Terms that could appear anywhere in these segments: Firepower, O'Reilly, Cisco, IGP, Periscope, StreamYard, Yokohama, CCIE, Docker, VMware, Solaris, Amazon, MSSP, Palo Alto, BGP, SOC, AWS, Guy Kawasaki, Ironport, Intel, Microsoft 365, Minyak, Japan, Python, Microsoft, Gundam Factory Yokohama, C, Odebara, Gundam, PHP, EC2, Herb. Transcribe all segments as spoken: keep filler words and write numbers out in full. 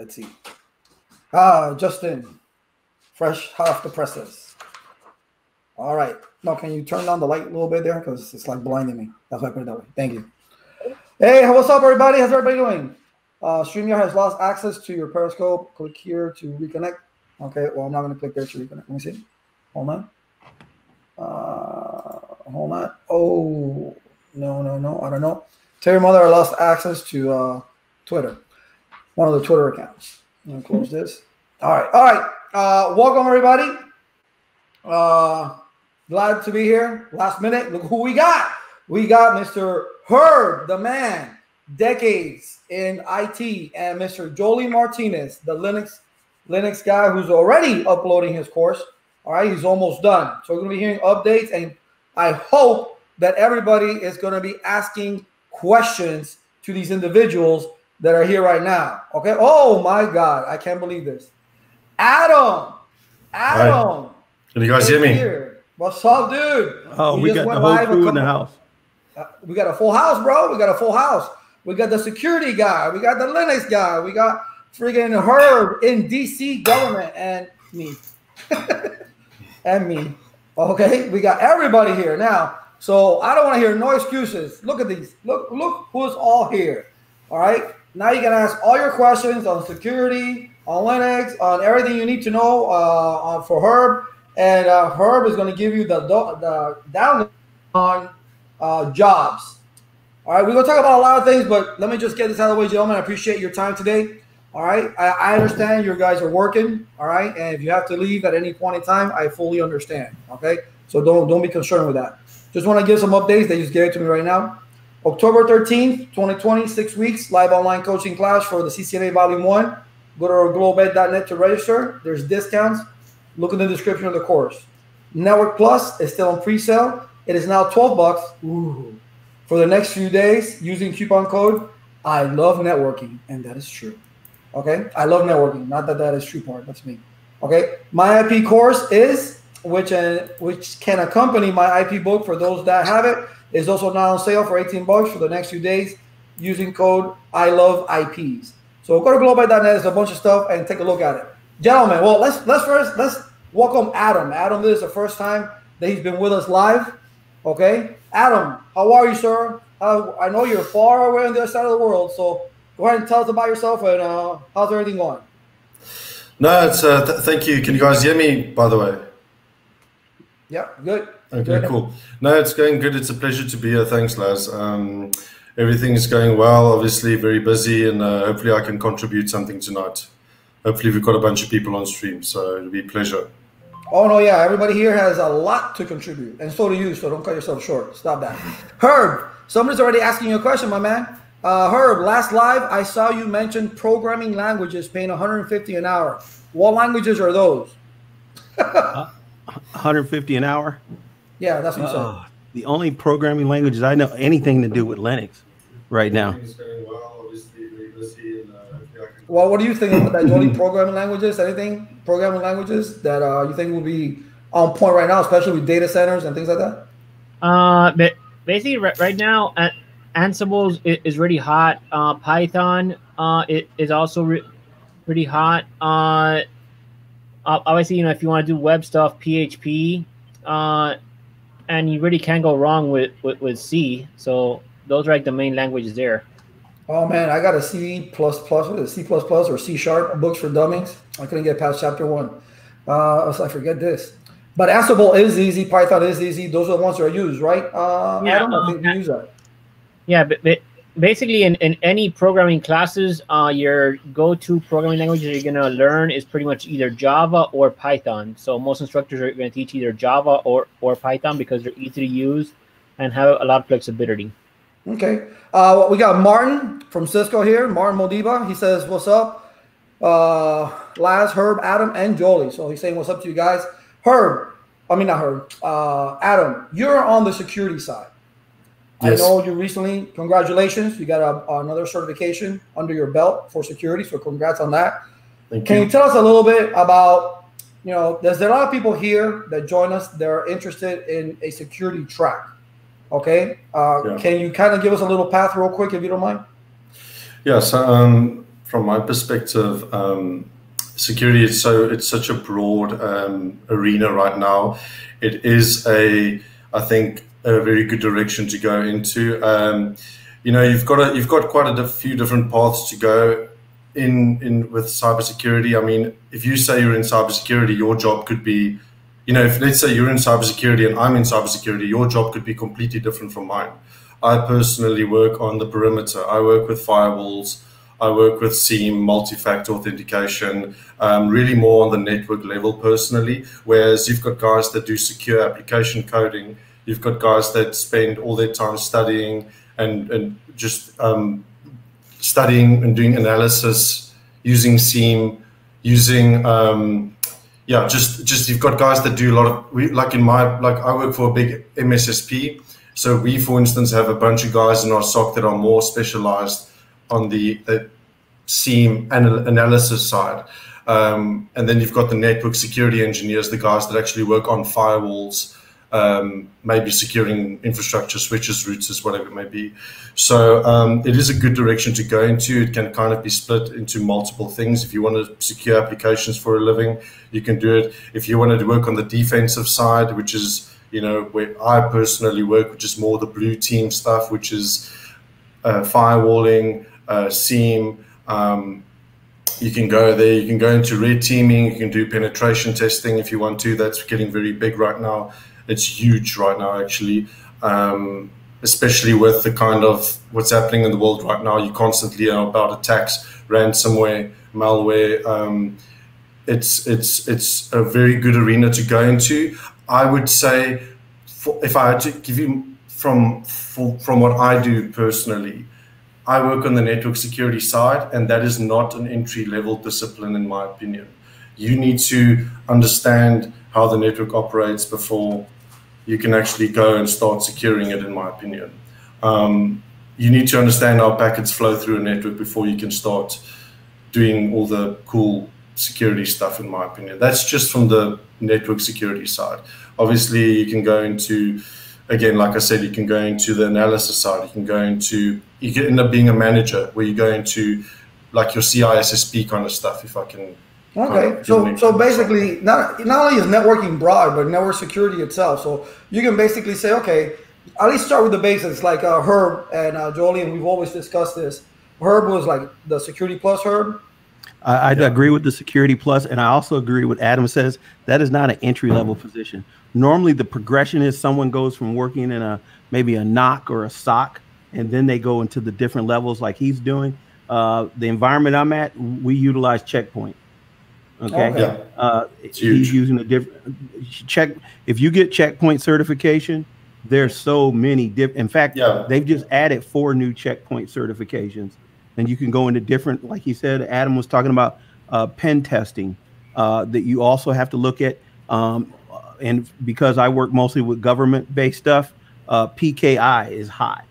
Let's see. Ah, Justin, fresh hot off the presses. All right. Now, can you turn on the light a little bit there? Because it's like blinding me. That's why I put it that way. Thank you. Hey, what's up, everybody? How's everybody doing? Uh, StreamYard has lost access to your Periscope. Click here to reconnect. Okay. Well, I'm not going to click there to reconnect. Let me see. Hold on. Uh, hold on. Oh, no, no, no. I don't know. Tell your mother I lost access to uh, Twitter, one of the Twitter accounts. I'm going to close this. All right. All right. Uh, welcome, everybody. Uh, glad to be here. Last minute. Look who we got. We got Mister Herb, the man, decades in I T, and Mister Jolie Martinez, the Linux Linux guy who's already uploading his course. All right, he's almost done. So we're going to be hearing updates, and I hope that everybody is going to be asking questions to these individuals that are here right now. Okay. Oh my God, I can't believe this. Adam, Adam. Hi. Can you guys hear me? Here. What's up, dude? Oh, we, we got the whole crew in the house. Uh, we got a full house, bro. We got a full house. We got the security guy. We got the Linux guy. We got freaking Herb in D C government and me. and me. Okay, we got everybody here now. So I don't want to hear no excuses. Look at these. Look, look who's all here. All right. Now you can ask all your questions on security, on Linux, on everything you need to know uh, for Herb. And uh, Herb is going to give you the, the download on uh, jobs. All right. We're going to talk about a lot of things, but let me just get this out of the way, gentlemen. I appreciate your time today. All right. I, I understand you guys are working. All right. And if you have to leave at any point in time, I fully understand. Okay. So don't, don't be concerned with that. Just want to give some updates. They just gave it to me right now. October thirteenth, twenty twenty, six weeks, live online coaching class for the C C N A Volume one. Go to global ed dot net to register. There's discounts. Look in the description of the course. Network Plus is still on pre-sale. It is now twelve bucks. Ooh. For the next few days using coupon code, I love networking. And that is true. Okay? I love networking. Not that that is true part. That's me. Okay? My I P course is... Which uh, which can accompany my I P book for those that have it, is also now on sale for eighteen bucks for the next few days using code I love I Ps. So go to global ed dot net. There's a bunch of stuff and take a look at it, gentlemen. Well, let's let's first let's welcome Adam. Adam, this is the first time that he's been with us live. Okay, Adam, how are you, sir? How, I know you're far away on the other side of the world, so go ahead and tell us about yourself and uh, how's everything going. No, it's uh, th thank you. Can you guys hear me? By the way. Yeah, good. Okay, good. Cool. No, it's going good. It's a pleasure to be here. Thanks, Laz. Um, everything is going well, obviously, very busy, and uh, hopefully I can contribute something tonight. Hopefully we've got a bunch of people on stream, so it'll be a pleasure. Oh, no, yeah, everybody here has a lot to contribute, and so do you, so don't cut yourself short. Stop that. Herb, somebody's already asking you a question, my man. Uh, Herb, last live, I saw you mention programming languages paying one hundred fifty dollars an hour. What languages are those? Huh? one hundred fifty an hour. Yeah, that's what I'm saying. The only programming languages I know anything to do with Linux right now. Well, what do you think about that, Jolie? Programming languages, anything programming languages that uh, you think will be on point right now, especially with data centers and things like that? Uh, but basically, right now, Ansible is really hot. Uh, Python uh, is also re pretty hot. Uh, Obviously, you know, if you want to do web stuff, P H P, uh, and you really can't go wrong with, with, with C. So those are like the main languages there. Oh, man, I got a C plus plus, or C plus plus or C sharp, Books for Dummies. I couldn't get past chapter one. Uh, so I forget this. But Ansible is easy. Python is easy. Those are the ones that are used, right? Uh, yeah, I don't know um, if you use that. Yeah, but, but basically in, in any programming classes, uh, your go-to programming language that you're going to learn is pretty much either Java or Python. So most instructors are going to teach either Java or, or Python because they're easy to use and have a lot of flexibility. Okay. Uh, well, we got Martin from Cisco here, Martin Modiba. He says, what's up? Uh, Laz, Herb, Adam, and Jolie. So he's saying what's up to you guys. Herb, I mean not Herb, uh, Adam, you're on the security side. Yes. I know you recently, congratulations, you got a, another certification under your belt for security, so congrats on that. Thank Can you. you tell us a little bit about, you know, there's there are a lot of people here that join us that are interested in a security track, okay? Uh, yeah. Can you kind of give us a little path real quick, if you don't mind? Yes, um, from my perspective, um, security is so it's such a broad um, arena right now. It is a, I think, a very good direction to go into. Um, you know, you've got a, you've got quite a few different paths to go in in with cybersecurity. I mean, if you say you're in cybersecurity, your job could be, you know, if let's say you're in cybersecurity and I'm in cybersecurity, your job could be completely different from mine. I personally work on the perimeter. I work with firewalls. I work with SIEM, multi-factor authentication, um, really more on the network level personally, whereas you've got guys that do secure application coding. You've got guys that spend all their time studying and, and just um, studying and doing analysis, using SIEM, using, um, yeah, just, just you've got guys that do a lot of, we, like in my, like I work for a big M S S P. So we, for instance, have a bunch of guys in our S O C that are more specialized on the, the SIEM anal analysis side. Um, and then you've got the network security engineers, the guys that actually work on firewalls, um, maybe securing infrastructure, switches, routers, whatever it may be. So um, it is a good direction to go into. It can kind of be split into multiple things. If you want to secure applications for a living, you can do it. If you wanted to work on the defensive side, which is, you know, where I personally work, which is more the blue team stuff, which is uh, firewalling, Uh, SIEM, um, you can go there, you can go into red teaming, you can do penetration testing if you want to. That's getting very big right now. It's huge right now, actually, um, especially with the kind of what's happening in the world right now. You constantly hear about attacks, ransomware, malware. Um, it's, it's, it's a very good arena to go into. I would say, for, if I had to give you from, for, from what I do personally, I work on the network security side, and that is not an entry-level discipline, in my opinion. You need to understand how the network operates before you can actually go and start securing it, in my opinion. Um, you need to understand how packets flow through a network before you can start doing all the cool security stuff, in my opinion. That's just from the network security side. Obviously, you can go into... Again, like I said, you can go into the analysis side. You can go into, you can end up being a manager where you go into like your C I S S P kind of stuff, if I can. Okay, so so basically, not, not only is networking broad, but network security itself. So you can basically say, okay, at least start with the basics, like uh, Herb and uh, Jolie, and we've always discussed this. Herb was like the Security Plus Herb. I, I yeah. agree with the Security Plus, and I also agree with Adam says. That is not an entry-level position. Normally, the progression is someone goes from working in a maybe a N O C or a S O C, and then they go into the different levels like he's doing. Uh, the environment I'm at, we utilize Checkpoint. Okay, okay. Yeah. Uh, he's using a different check. If you get Checkpoint certification, there's so many different. In fact, yeah. they've just added four new Checkpoint certifications. And you can go into different, like he said, Adam was talking about uh, pen testing uh, that you also have to look at. Um, and because I work mostly with government-based stuff, uh, P K I is high,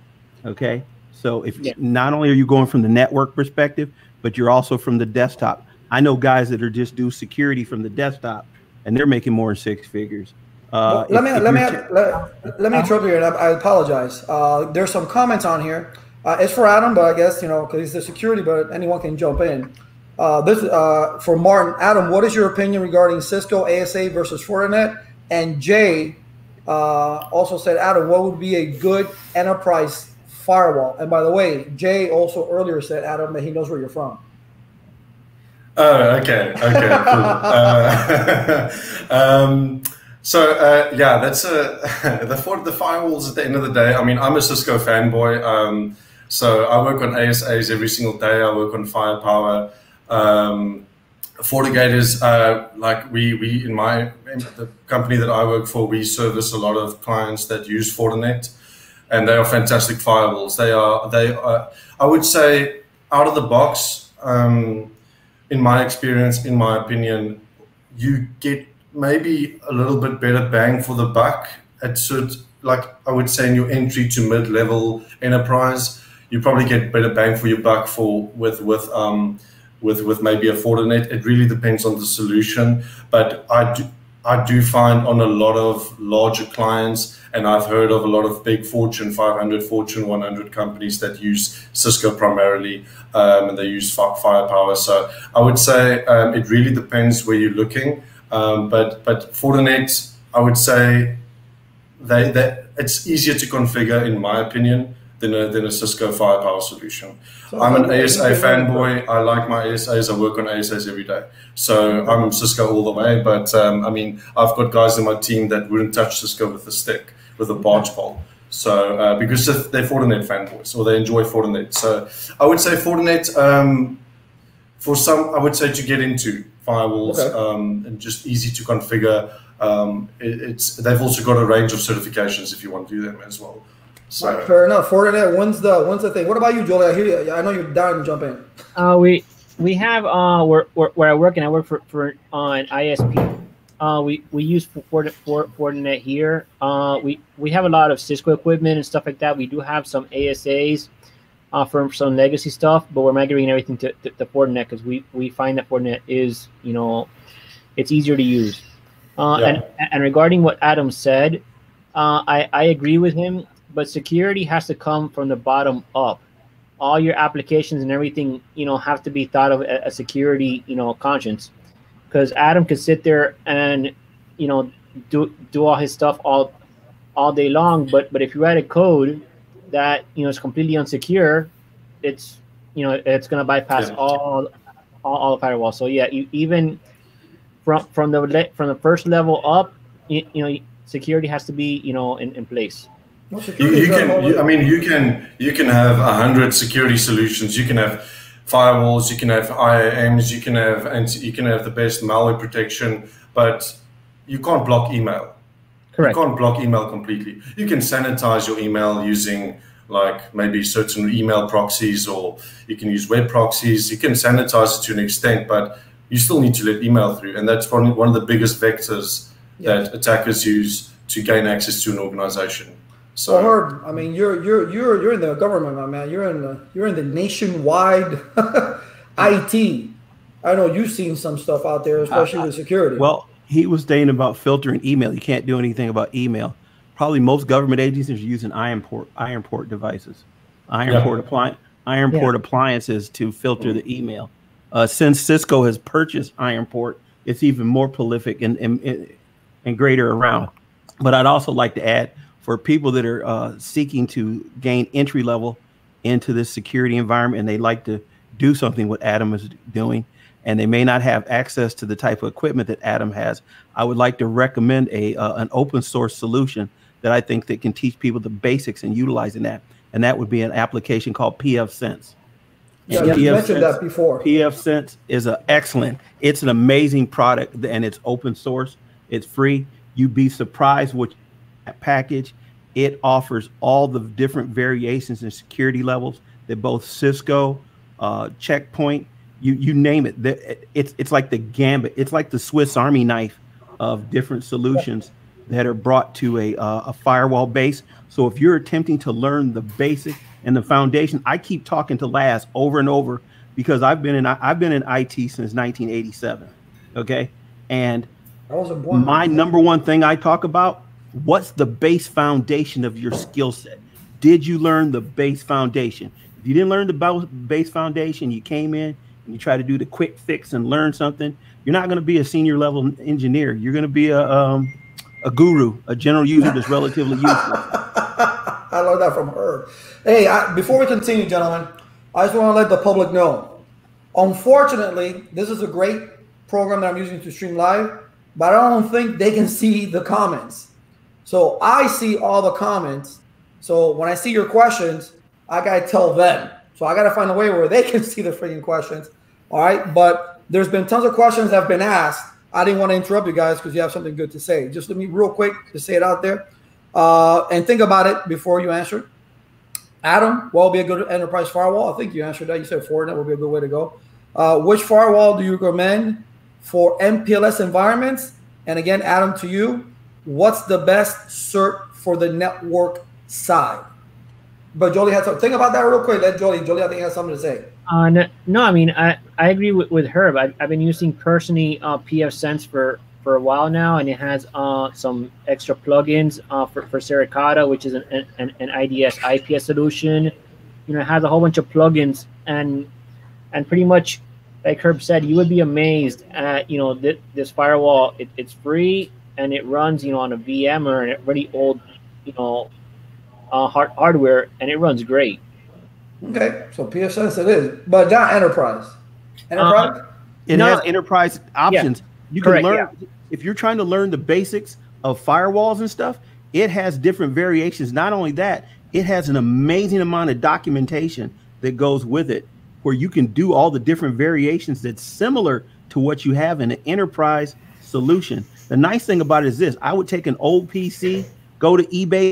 okay? So if yeah. not only are you going from the network perspective, but you're also from the desktop. I know guys that are just do security from the desktop, and they're making more than six figures. Uh, well, let, if, me, if let, me, let, let me interrupt you here. I apologize. Uh, there's some comments on here. Uh, it's for Adam, but I guess, you know, because he's the security, but anyone can jump in. Uh, this uh, for Martin. Adam, what is your opinion regarding Cisco A S A versus Fortinet? And Jay uh, also said, Adam, what would be a good enterprise firewall? And by the way, Jay also earlier said, Adam, that he knows where you're from. Oh, okay. Okay, cool. uh, um, So, uh, yeah, that's a, the, for, the firewalls at the end of the day. I mean, I'm a Cisco fanboy. Um, So I work on A S As every single day. I work on Firepower. Um, FortiGate is uh, like we, we in my the company that I work for, we service a lot of clients that use Fortinet, and they are fantastic firewalls. They are, they are, I would say, out of the box, um, in my experience, in my opinion, you get maybe a little bit better bang for the buck at certain, like I would say in your entry to mid-level enterprise. You probably get better bang for your buck for with with um with with maybe a Fortinet. It really depends on the solution, but I do, I do find on a lot of larger clients, and I've heard of a lot of big Fortune five hundred, Fortune one hundred companies that use Cisco primarily, um, and they use Firepower. So I would say um, it really depends where you're looking. Um, but but Fortinet, I would say they, they, it's easier to configure, in my opinion, than a, than a Cisco Firepower solution. So I'm an A S A fanboy. I like my A S As. I work on A S As every day. So I'm Cisco all the way. But um, I mean, I've got guys in my team that wouldn't touch Cisco with a stick, with a barge pole. So uh, because they're Fortinet fanboys, or they enjoy Fortinet. So I would say Fortinet, um, for some, I would say to get into firewalls, okay. um, and just easy to configure. Um, it, it's, they've also got a range of certifications if you want to do them as well. So. Right, fair enough. Fortinet, when's the when's the thing? What about you, Jolie? I hear you. I know you're dying to jump in. Uh, we we have uh, where where, where I work, and I work for for on I S P. Uh, we we use Fortinet, Fortinet here. Uh, we we have a lot of Cisco equipment and stuff like that. We do have some A S As uh, for some legacy stuff, but we're migrating everything to to, to Fortinet because we we find that Fortinet is, you know, it's easier to use. Uh, yeah. And and regarding what Adam said, uh, I I agree with him. But security has to come from the bottom up. All your applications and everything, you know, have to be thought of as security, you know, conscience. Because Adam could sit there and, you know, do do all his stuff all all day long. But but if you write a code that, you know, is completely unsecure, it's, you know, it's gonna bypass yeah. all, all all the firewall. So yeah, you, even from from the from the first level up, you, you know, security has to be, you know, in, in place. You, you can. You, I mean, you can. You can have a hundred security solutions. You can have firewalls. You can have I A Ms. You can have and you can have the best malware protection. But you can't block email. Correct. You can't block email completely. You can sanitize your email using like maybe certain email proxies, or you can use web proxies. You can sanitize it to an extent, but you still need to let email through, and that's probably one of the biggest vectors yeah. that attackers use to gain access to an organization. So well, Herb, I mean, you're you're you're you're in the government, my man. You're in the you're in the nationwide I T. I know you've seen some stuff out there, especially uh, with security. Well, he was saying about filtering email. You can't do anything about email. Probably most government agencies are using Ironport Ironport devices, Ironport yeah. appli Ironport yeah. appliances to filter the email. Uh, since Cisco has purchased Ironport, it's even more prolific and and and greater around. But I'd also like to add, for people that are uh, seeking to gain entry level into this security environment, and they like to do something what Adam is doing, and they may not have access to the type of equipment that Adam has, I would like to recommend a uh, an open source solution that I think that can teach people the basics and utilizing that, and that would be an application called PfSense. Yeah, you Pf mentioned Sense, that before. PfSense is an excellent, it's an amazing product, and it's open source, it's free. You'd be surprised what package it offers, all the different variations and security levels that both Cisco, uh, Checkpoint, you you name it. The, it's it's like the gambit. It's like the Swiss Army knife of different solutions that are brought to a uh, a firewall base. So if you're attempting to learn the basic and the foundation, I keep talking to Laz over and over because I've been in I've been in I T since nineteen eighty-seven. Okay, and my number one thing I talk about. What's the base foundation of your skill set? Did you learn the base foundation? If you didn't learn the base foundation, you came in and you try to do the quick fix and learn something, you're not going to be a senior level engineer. You're going to be a um, a guru, a general user that's relatively useless. I learned that from her. Hey, I, before we continue, gentlemen, I just want to let the public know. Unfortunately, this is a great program that I'm using to stream live, but I don't think they can see the comments. So I see all the comments. So when I see your questions, I gotta tell them. So I gotta find a way where they can see the freaking questions. All right, but there's been tons of questions that have been asked. I didn't want to interrupt you guys because you have something good to say. Just let me real quick to say it out there uh, and think about it before you answer. Adam, what will be a good enterprise firewall? I think you answered that. You said Fortinet would be a good way to go. Uh, which firewall do you recommend for M P L S environments? And again, Adam, to you. What's the best cert for the network side? But Jolie had something. Think about that real quick. Let Jolie. Jolie, I think, has something to say. Uh, no, no, I mean, I, I agree with, with Herb. I've, I've been using personally uh, PfSense for, for for a while now, and it has uh, some extra plugins uh, for, for Sericata, which is an, an, an I D S I P S solution. You know, it has a whole bunch of plugins, and and pretty much, like Herb said, you would be amazed at, you know, th this firewall. It, it's free, and it runs, you know, on a V M or a really old, you know, uh, hard hardware, and it runs great. Okay, so PfSense it is, but not enterprise. Enterprise? Um, it no, has enterprise options. Yeah, you can correct, learn yeah. if you're trying to learn the basics of firewalls and stuff. It has different variations. Not only that, it has an amazing amount of documentation that goes with it, where you can do all the different variations that's similar to what you have in an enterprise solution. The nice thing about it is this: I would take an old P C, go to eBay,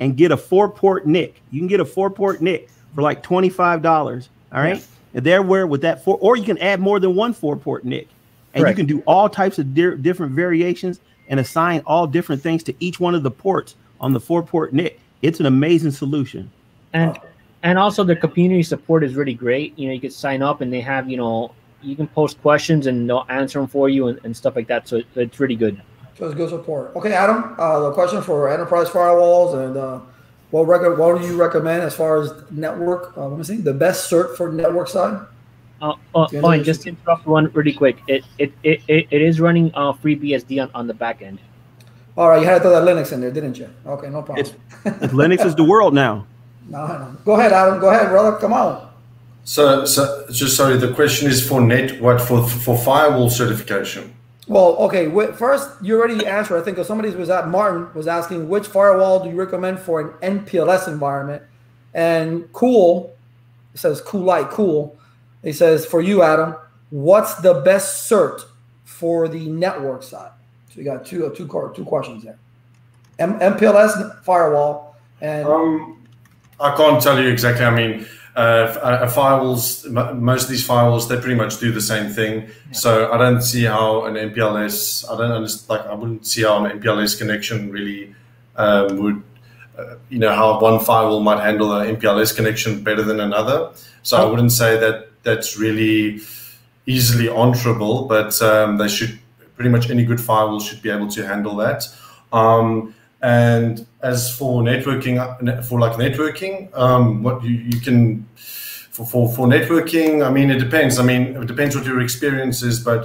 and get a four-port N I C. You can get a four-port N I C for like twenty-five dollars. All right, yes. And there where with that four, or you can add more than one four-port N I C, and right. you can do all types of di different variations and assign all different things to each one of the ports on the four-port N I C. It's an amazing solution. And and also the community support is really great. You know, you can sign up and they have, you know, you can post questions and they'll answer them for you and, and stuff like that. So it, it's really good. So it's good support. Okay, Adam, uh, the question for enterprise firewalls and uh, what record, what do you recommend as far as network? Uh, let me see, the best cert for network side? Uh, uh, oh, and just to interrupt one really quick. It it, it, it, it is running uh, FreeBSD on, on the back end. All right, you had to throw that Linux in there, didn't you? Okay, no problem. It's, Linux is the world now. No, no. Go ahead, Adam. Go ahead, brother. Come on. So, so just sorry. The question is for net, what for for firewall certification? Well, okay. First, you already answered. I think because somebody was at Martin was asking which firewall do you recommend for an N P L S environment? And cool, it says cool light cool. It says for you, Adam. What's the best cert for the network side? So you got two uh, two card two questions there. M MPLS firewall and um, I can't tell you exactly. I mean, uh, firewalls. Most of these firewalls, they pretty much do the same thing. Yeah. So I don't see how an M P L S. I don't understand. Like I wouldn't see how an M P L S connection really um, would. Uh, you know how one firewall might handle an M P L S connection better than another. So oh. I wouldn't say that that's really easily answerable, but um, they should. Pretty much any good firewall should be able to handle that. Um, and as for networking, for like networking, um, what you, you can for, for for networking, I mean, it depends. I mean, it depends what your experience is, but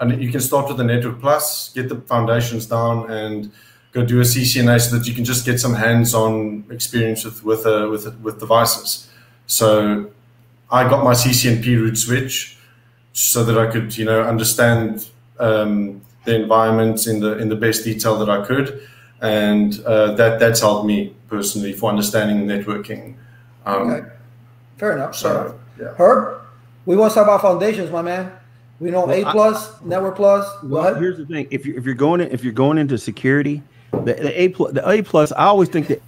and you can start with the Network Plus, get the foundations down, and go do a C C N A so that you can just get some hands-on experience with with uh, with with devices. So I got my C C N P root switch so that I could, you know, understand. Um, the environment in the in the best detail that I could, and uh, that that's helped me personally for understanding networking. Um, okay, fair enough. So, yeah. Herb, we want to talk about foundations, my man. We know well, A plus, I, Network Plus. Well, here's the thing: if you if you're going in, if you're going into security, the, the A plus, the A plus, I always think that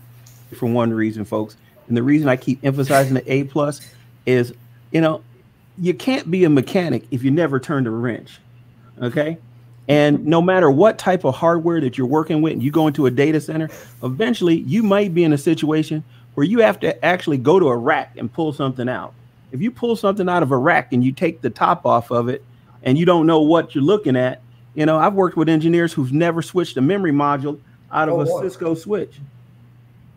for one reason, folks, and the reason I keep emphasizing the A plus is, you know, you can't be a mechanic if you never turned a wrench. Okay, and no matter what type of hardware that you're working with, and you go into a data center, eventually you might be in a situation where you have to actually go to a rack and pull something out. If you pull something out of a rack and you take the top off of it and you don't know what you're looking at, you know, I've worked with engineers who've never switched a memory module out of oh, a boy. Cisco switch.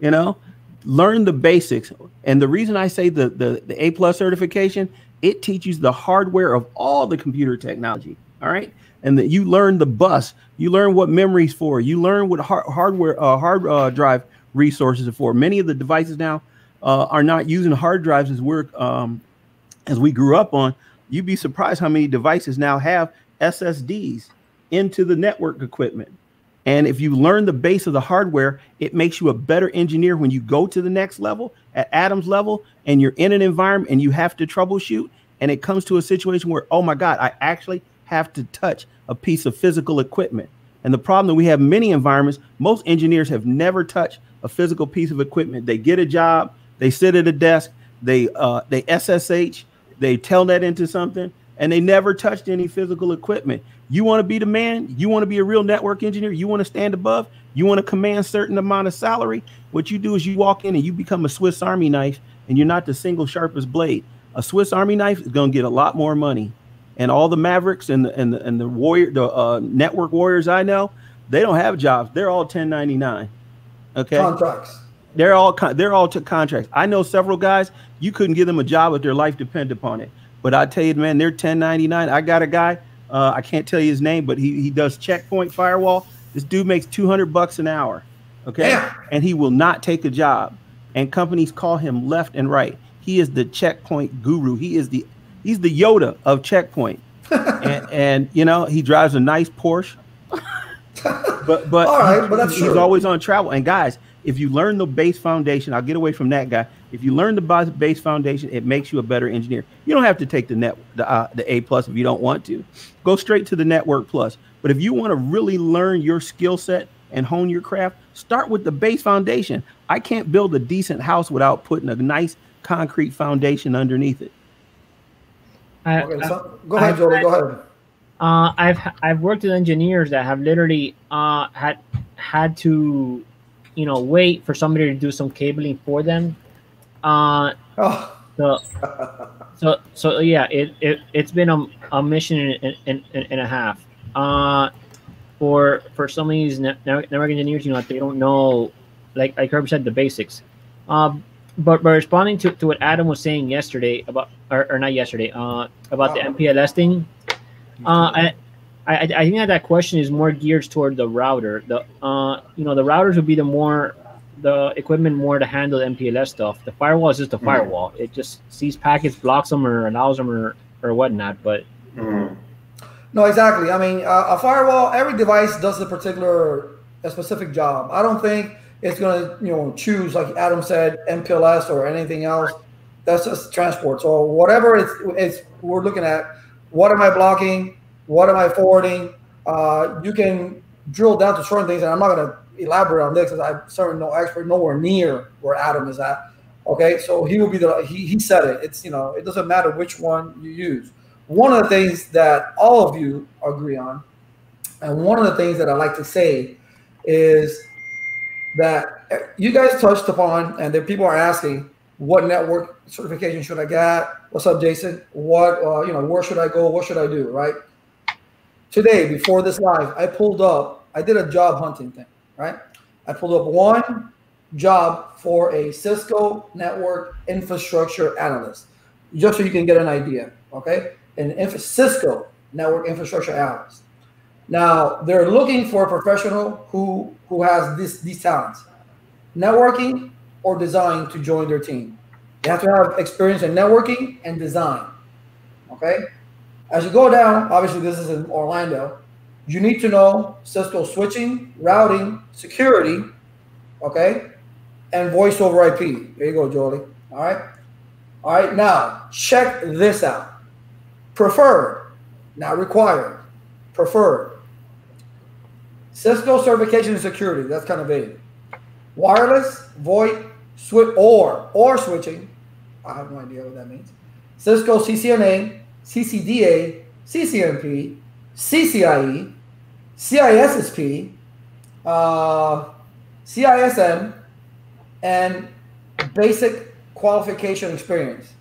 You know, learn the basics. And the reason I say the, the, the A plus certification, it teaches the hardware of all the computer technology. All right. And that you learn the bus, you learn what memory's for, you learn what hard, hardware, uh, hard uh, drive resources are for. Many of the devices now uh, are not using hard drives as we're um, as we grew up on. You'd be surprised how many devices now have S S Ds into the network equipment. And if you learn the base of the hardware, it makes you a better engineer when you go to the next level at Adam's level and you're in an environment and you have to troubleshoot. And it comes to a situation where, oh, my God, I actually have to touch a piece of physical equipment. And the problem that we have in many environments, most engineers have never touched a physical piece of equipment. They get a job, they sit at a desk, they uh, they S S H, they telnet into something, and they never touched any physical equipment. You want to be the man, you want to be a real network engineer, you want to stand above, you want to command a certain amount of salary. What you do is you walk in and you become a Swiss Army knife, and you're not the single sharpest blade. A Swiss Army knife is going to get a lot more money. and all the Mavericks and the, and the, and the warrior, the uh, network warriors I know, they don't have jobs. They're all ten ninety-nine. Okay. Contracts. They're all con they're all to contracts. I know several guys. You couldn't give them a job if their life depended upon it. But I tell you, man, they're ten ninety-nine. I got a guy. Uh, I can't tell you his name, but he he does checkpoint firewall. This dude makes two hundred bucks an hour. Okay, yeah. And he will not take a job. And companies call him left and right. He is the checkpoint guru. He is the he's the Yoda of checkpoint. and, and you know, he drives a nice Porsche. but but, All right, but that's he's true. Always on travel. And guys, if you learn the base foundation, I'll get away from that guy. If you learn the base foundation, it makes you a better engineer. You don't have to take the net, the, uh, the A plus if you don't want to. Go straight to the Network Plus. But if you want to really learn your skill set and hone your craft, start with the base foundation. I can't build a decent house without putting a nice concrete foundation underneath it. I, okay, so, go ahead, Jolie, go ahead. Uh, I've I've worked with engineers that have literally uh, had had to, you know, wait for somebody to do some cabling for them. Uh, oh. so, so so yeah, it it it's been a, a mission and, and, and a half. Uh, for for some of these network engineers, you know, they don't know, like like Herb said, the basics. Um, but but responding to to what Adam was saying yesterday about or, or not yesterday, uh, about wow. the M P L S thing. Uh, I, I, I think that that question is more geared toward the router. The uh, you know, the routers would be the more, the equipment more to handle the M P L S stuff. The firewall is just a mm. firewall. It just sees packets, blocks them, or allows them, or or whatnot. But mm. no, exactly. I mean, uh, a firewall. Every device does a particular, a specific job. I don't think it's gonna, you know, choose, like Adam said, M P L S or anything else. That's just transport. So whatever it's it's we're looking at. What am I blocking? What am I forwarding? Uh, you can drill down to certain things, and I'm not going to elaborate on this because I'm certainly no expert, nowhere near where Adam is at. Okay, so he will be the he, he said it. It's, you know, it doesn't matter which one you use. One of the things that all of you agree on, and one of the things that I like to say is that you guys touched upon, and then people are asking, what network certification should I get? What's up, Jason? What, uh, you know, where should I go? What should I do, right? Today, before this live, I pulled up, I did a job hunting thing, right? I pulled up one job for a Cisco network infrastructure analyst, just so you can get an idea, okay? An Inf- Cisco network infrastructure analyst. Now, they're looking for a professional who, who has this, these talents. Networking, or design to join their team. You have to have experience in networking and design, okay? As you go down, obviously this is in Orlando, you need to know Cisco switching, routing, security, okay? And voice over I P. There you go, Jolie, all right? All right, now check this out. Preferred, not required, preferred. Cisco certification and security, that's kind of vague. Wireless, VoIP, Switch or or switching, I have no idea what that means. Cisco C C N A, C C D A, C C N P, C C I E, C I S S P, uh, C I S M, and basic qualification experience.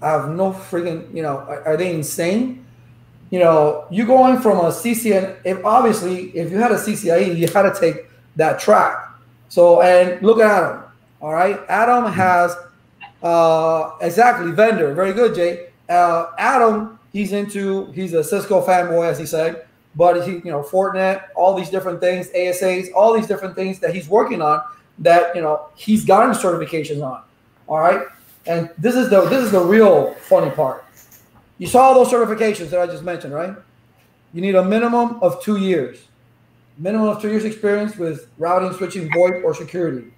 I have no freaking, you know, are, are they insane? You know, you're going from a C C N A, if obviously if you had a C C I E, you had to take that track. So, and look at Adam. All right, Adam has uh, exactly vendor. Very good, Jay. Uh, Adam, he's into he's a Cisco fanboy, as he said. But he, you know, Fortinet, all these different things, A S As, all these different things that he's working on that you know he's gotten certifications on. All right, and this is the this is the real funny part. You saw all those certifications that I just mentioned, right? You need a minimum of two years, minimum of two years experience with routing, switching, VoIP, or security.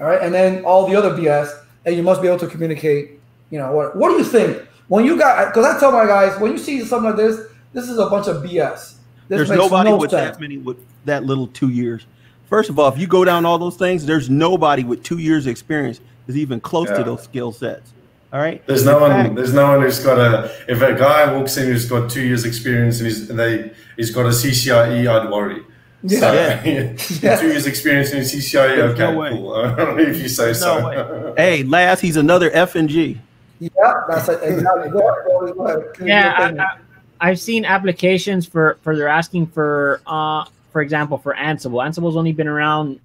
All right, and then all the other B S, and you must be able to communicate. You know what? What do you think when you got? Because I tell my guys, when you see something like this, this is a bunch of B S. This there's nobody no with sense. that many with that little two years. First of all, if you go down all those things, there's nobody with two years experience is even close yeah. to those skill sets. All right, there's no one. There's no one who's got a. If a guy walks in who's got two years experience and he's and they he's got a C C I E, I'd worry. Yeah. So, yeah. yeah. Two years experience in C C I E, okay, no cool. I don't know if you say no so. Way. Hey, last, he's another F and G. Yeah, that's a, exactly. Go ahead, go ahead. Yeah, I, I, I've seen applications for, for they're asking for, uh, for example, for Ansible. Ansible's only been around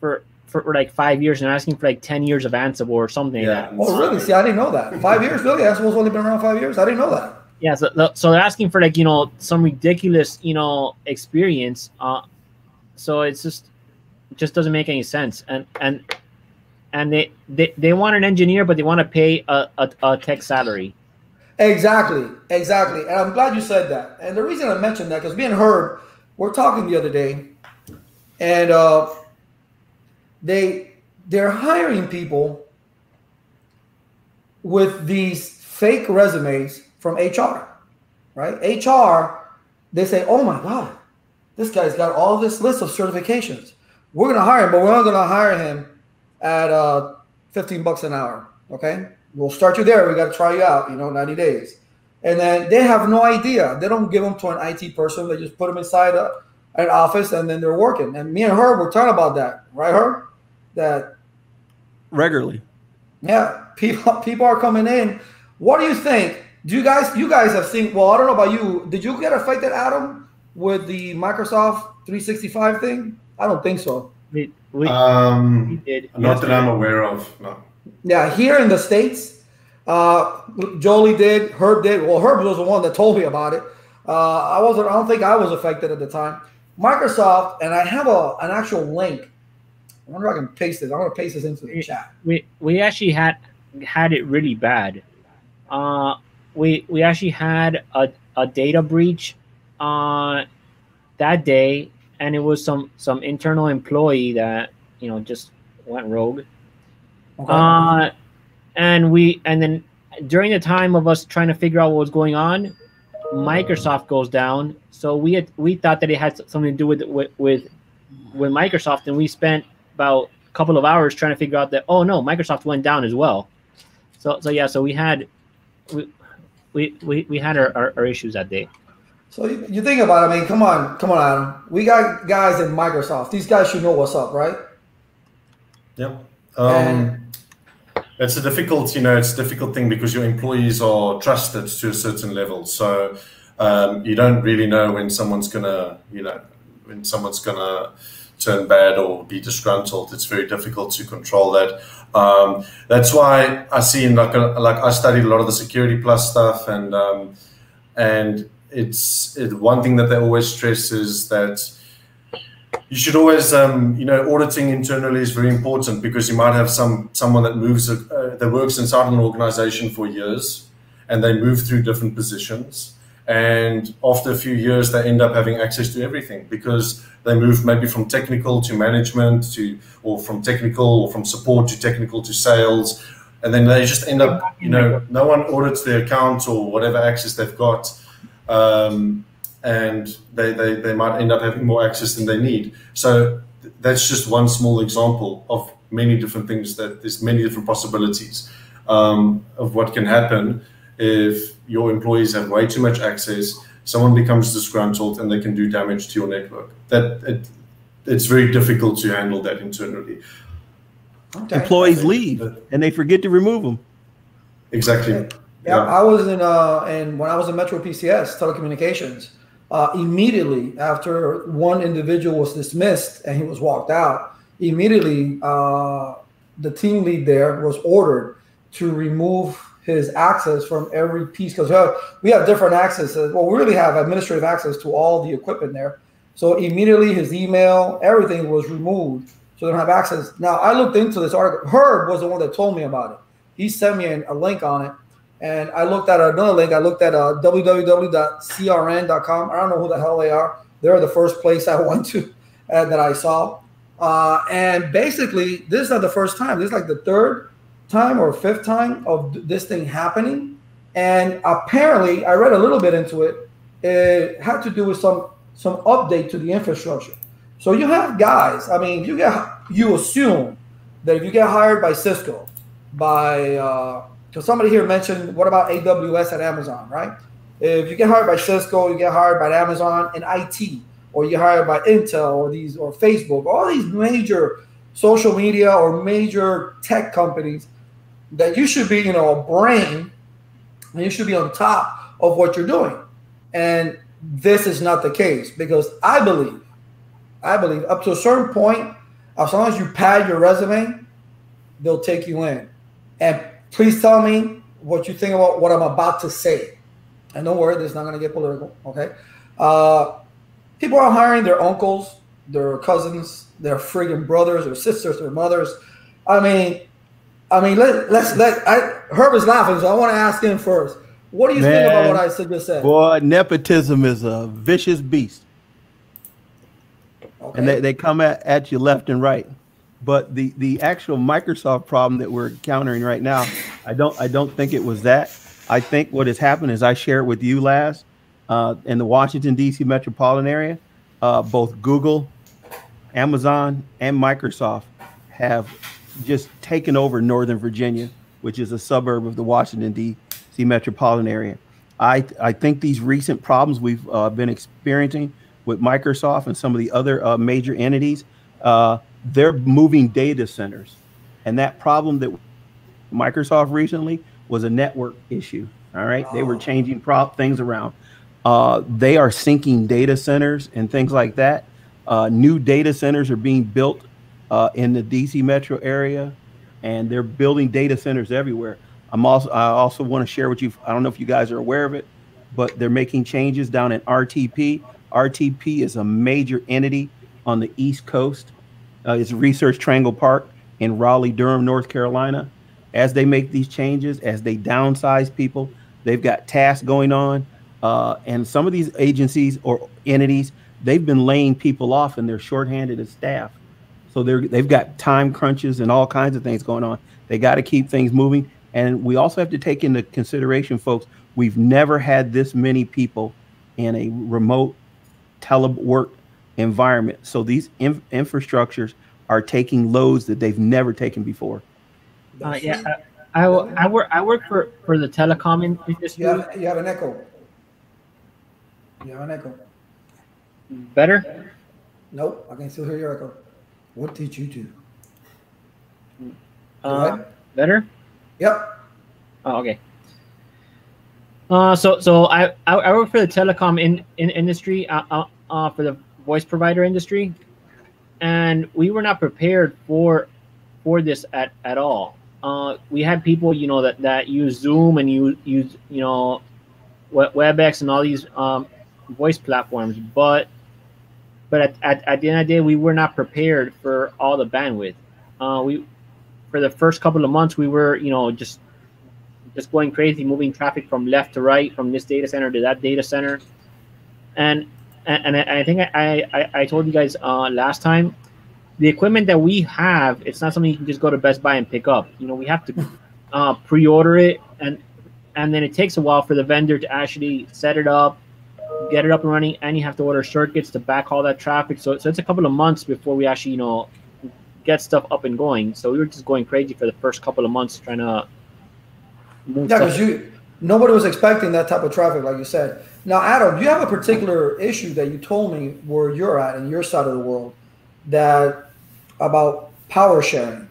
for, for, for like five years and asking for like ten years of Ansible or something yeah. like that. Oh, really? See, I didn't know that. Five years? Really? Ansible's only been around five years? I didn't know that. Yeah, so, so they're asking for like, you know, some ridiculous, you know, experience. Uh, so it's just, it just doesn't make any sense. And, and, and they, they, they want an engineer, but they want to pay a, a, a tech salary. Exactly, exactly. And I'm glad you said that. And the reason I mentioned that, because me and Herb were talking the other day, and uh, they, they're hiring people with these fake resumes from H R, right? H R, they say, oh my God, this guy's got all this list of certifications. We're going to hire him, but we're not going to hire him at uh, fifteen bucks an hour, okay? We'll start you there. We got to try you out, you know, ninety days. And then they have no idea. They don't give them to an I T person. They just put them inside a, an office, and then they're working. And me and Herb were talking about that, right, Herb? That regularly. Yeah, people people are coming in. What do you think? Do you guys you guys have seen? Well, I don't know about you. Did you get affected, Adam, with the Microsoft three sixty-five thing? I don't think so. We, we, um, we did. Not that I'm aware of. No. Yeah, here in the States, uh, Jolie did, Herb did. Well, Herb was the one that told me about it. Uh, I wasn't. I don't think I was affected at the time. Microsoft, and I have a an actual link. I wonder if I can paste this. I'm gonna paste this into the we, chat. We we actually had had it really bad. Uh, we we actually had a a data breach, uh, that day, and it was some some internal employee that you know just went rogue. Okay. Uh, and we, and then during the time of us trying to figure out what was going on, Microsoft goes down. So we had, we thought that it had something to do with, with, with, with Microsoft. And we spent about a couple of hours trying to figure out that, oh no, Microsoft went down as well. So, so yeah, so we had, we, we, we, we had our, our, our issues that day. So you, you think about it, I mean, come on, come on, Adam. We got guys in Microsoft. These guys should know what's up, right? Yep. Um, and, It's a difficult, you know, it's a difficult thing because your employees are trusted to a certain level. So um, you don't really know when someone's gonna, you know, when someone's gonna turn bad or be disgruntled. It's very difficult to control that. Um, that's why I see, like, a, like I studied a lot of the Security Plus stuff, and um, and it's it, one thing that they always stress is that. You should always, um, you know, auditing internally is very important because you might have some someone that moves, uh, that works inside an organization for years, and they move through different positions. And after a few years, they end up having access to everything because they move maybe from technical to management to, or from technical or from support to technical to sales, and then they just end up, you know, no one audits their account or whatever access they've got. Um, and they, they, they might end up having more access than they need. So th that's just one small example of many different things that there's many different possibilities um, of what can happen if your employees have way too much access, someone becomes disgruntled, and they can do damage to your network. That it, it's very difficult to handle that internally. Okay. Employees leave, and they forget to remove them. Exactly. Yeah, yeah. I was in, uh, and when I was in Metro P C S, telecommunications, Uh, immediately after one individual was dismissed and he was walked out, immediately uh, the team lead there was ordered to remove his access from every piece, because we, we have different accesses. Well, we really have administrative access to all the equipment there. So immediately his email, everything was removed, so they don't have access. Now, I looked into this article. Herb was the one that told me about it. He sent me an, a link on it. And I looked at another link. I looked at uh, w w w dot c r n dot com. I don't know who the hell they are. They're the first place I went to uh, that I saw. Uh, and basically, this is not the first time. This is like the third time or fifth time of this thing happening. And apparently, I read a little bit into it. It had to do with some some update to the infrastructure. So you have guys. I mean, you get you assume that if you get hired by Cisco, by uh, because somebody here mentioned, what about A W S at Amazon, right? If you get hired by Cisco, you get hired by Amazon in I T, or you get hired by Intel or these or Facebook, all these major social media or major tech companies, that you should be, you know, a brain, and you should be on top of what you're doing. And this is not the case, because I believe, I believe up to a certain point, as long as you pad your resume, they'll take you in. And please tell me what you think about what I'm about to say. And don't worry, this is not going to get political, okay? Uh, people are hiring their uncles, their cousins, their friggin' brothers or sisters or mothers. I mean, I mean, let, let's let I, Herb is laughing, so I want to ask him first. What do you Man, think about what I just said? Boy, nepotism is a vicious beast. Okay. And they, they come at, at you left and right. But the, the actual Microsoft problem that we're countering right now, I don't I don't think it was that. I think what has happened is, I shared with you last, uh, in the Washington, D C metropolitan area, uh, both Google, Amazon, and Microsoft have just taken over Northern Virginia, which is a suburb of the Washington, D C metropolitan area. I, I think these recent problems we've uh, been experiencing with Microsoft and some of the other uh, major entities, uh, they're moving data centers. And that problem that Microsoft recently was a network issue, all right? Oh. They were changing prop things around. Uh, they are sinking data centers and things like that. Uh, new data centers are being built uh, in the D C metro area, and they're building data centers everywhere. I'm also, I also want to share with you, I don't know if you guys are aware of it, but they're making changes down at R T P. R T P is a major entity on the East Coast. Uh, it's Research Triangle Park in Raleigh, Durham, North Carolina. As they make these changes, as they downsize people, they've got tasks going on. Uh, and some of these agencies or entities, they've been laying people off, and they're shorthanded as staff. So they're, they've got time crunches and all kinds of things going on. They got to keep things moving. And we also have to take into consideration, folks, we've never had this many people in a remote telework environment. So these in infrastructures are taking loads that they've never taken before. Uh, yeah, I, I, I work I work for, for the telecom industry. You have, you have an echo. You have an echo. Better? Nope, I can still hear your echo. What did you do? Uh, better? Yep. Oh, okay. Uh, so so I, I I work for the telecom in, in industry, uh, uh, uh, for the voice provider industry, and we were not prepared for for this at at all. Uh, we had people, you know, that that use Zoom and you use you know WebEx and all these um, voice platforms, but but at, at at the end of the day, we were not prepared for all the bandwidth. Uh, we for the first couple of months, we were you know just. just going crazy, moving traffic from left to right, from this data center to that data center. And and, and I think I, I, I told you guys uh, last time, the equipment that we have, it's not something you can just go to Best Buy and pick up. You know, we have to uh, pre-order it, and and then it takes a while for the vendor to actually set it up, get it up and running, and you have to order circuits to back all that traffic. So, so it's a couple of months before we actually, you know, get stuff up and going. So we were just going crazy for the first couple of months trying to Yeah, because you nobody was expecting that type of traffic, like you said. Now, Adam, you have a particular issue that you told me where you're at in your side of the world, that about power sharing.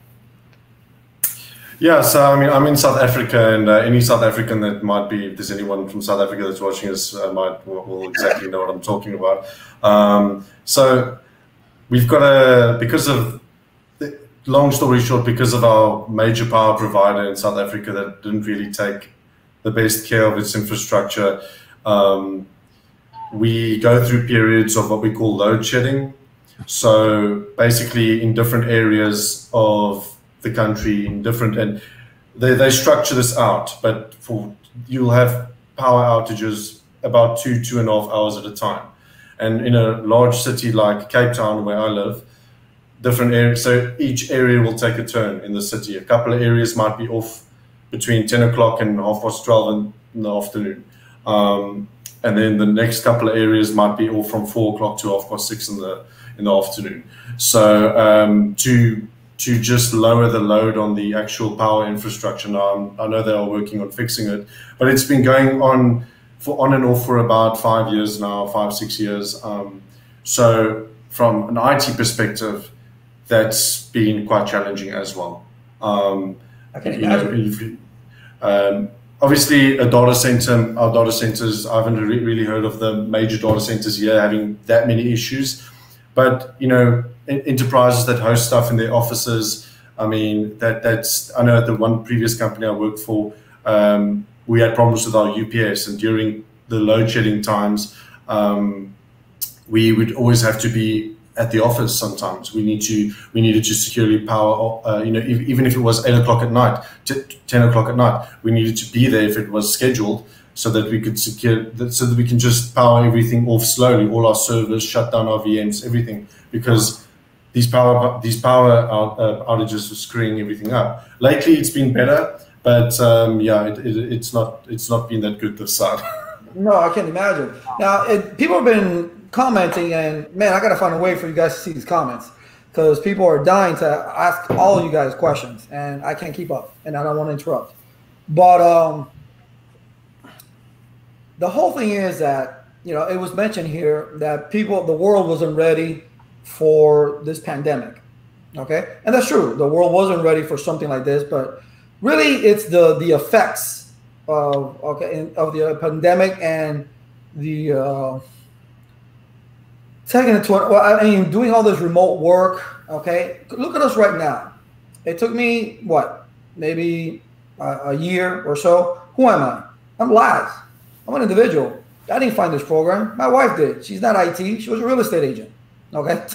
Yeah, so I mean, I'm in South Africa, and uh, any South African that might be, if there's anyone from South Africa that's watching us, uh, might will exactly know what I'm talking about. Um, so we've got a because of. Long story short, because of our major power provider in South Africa that didn't really take the best care of its infrastructure, um, we go through periods of what we call load shedding. So basically in different areas of the country, in different, and they, they structure this out, but for you'll have power outages about two, two and a half hours at a time. And in a large city like Cape Town, where I live, different areas, so each area will take a turn in the city. A couple of areas might be off between ten o'clock and half past twelve in the afternoon. Um, and then the next couple of areas might be off from four o'clock to half past six in the, in the afternoon. So um, to, to just lower the load on the actual power infrastructure, now I'm, I know they are working on fixing it, but it's been going on for on and off for about five years now, five, six years. Um, so from an I T perspective, that's been quite challenging as well. Um, I can imagine. You know, um, Obviously, a data center, our data centers, I haven't re really heard of the major data centers here having that many issues. But, you know, in enterprises that host stuff in their offices, I mean, that that's, I know at the one previous company I worked for, um, we had problems with our U P S, and during the load shedding times, um, we would always have to be at the office sometimes. We need to, we needed to securely power, uh, you know, if, even if it was eight o'clock at night, t ten o'clock at night, we needed to be there if it was scheduled, so that we could secure, that, so that we can just power everything off slowly, all our servers, shut down our V Ms, everything, because these power, these power out, uh, outages were screwing everything up. Lately, it's been better, but um, yeah, it, it, it's not, it's not been that good this side. No, I can't imagine. Now, it, people have been commenting, and man, I gotta find a way for you guys to see these comments, because people are dying to ask all of you guys questions, and I can't keep up, and I don't want to interrupt. But um, the whole thing is that, you know, it was mentioned here that people, the world wasn't ready for this pandemic, okay? And that's true. The world wasn't ready for something like this, but really, it's the the effects of okay in, of the pandemic and the uh, taking it to, well, I mean, doing all this remote work, okay? Look at us right now. It took me, what, maybe a, a year or so. Who am I? I'm Laz. I'm an individual. I didn't find this program. My wife did. She's not I T. She was a real estate agent, okay?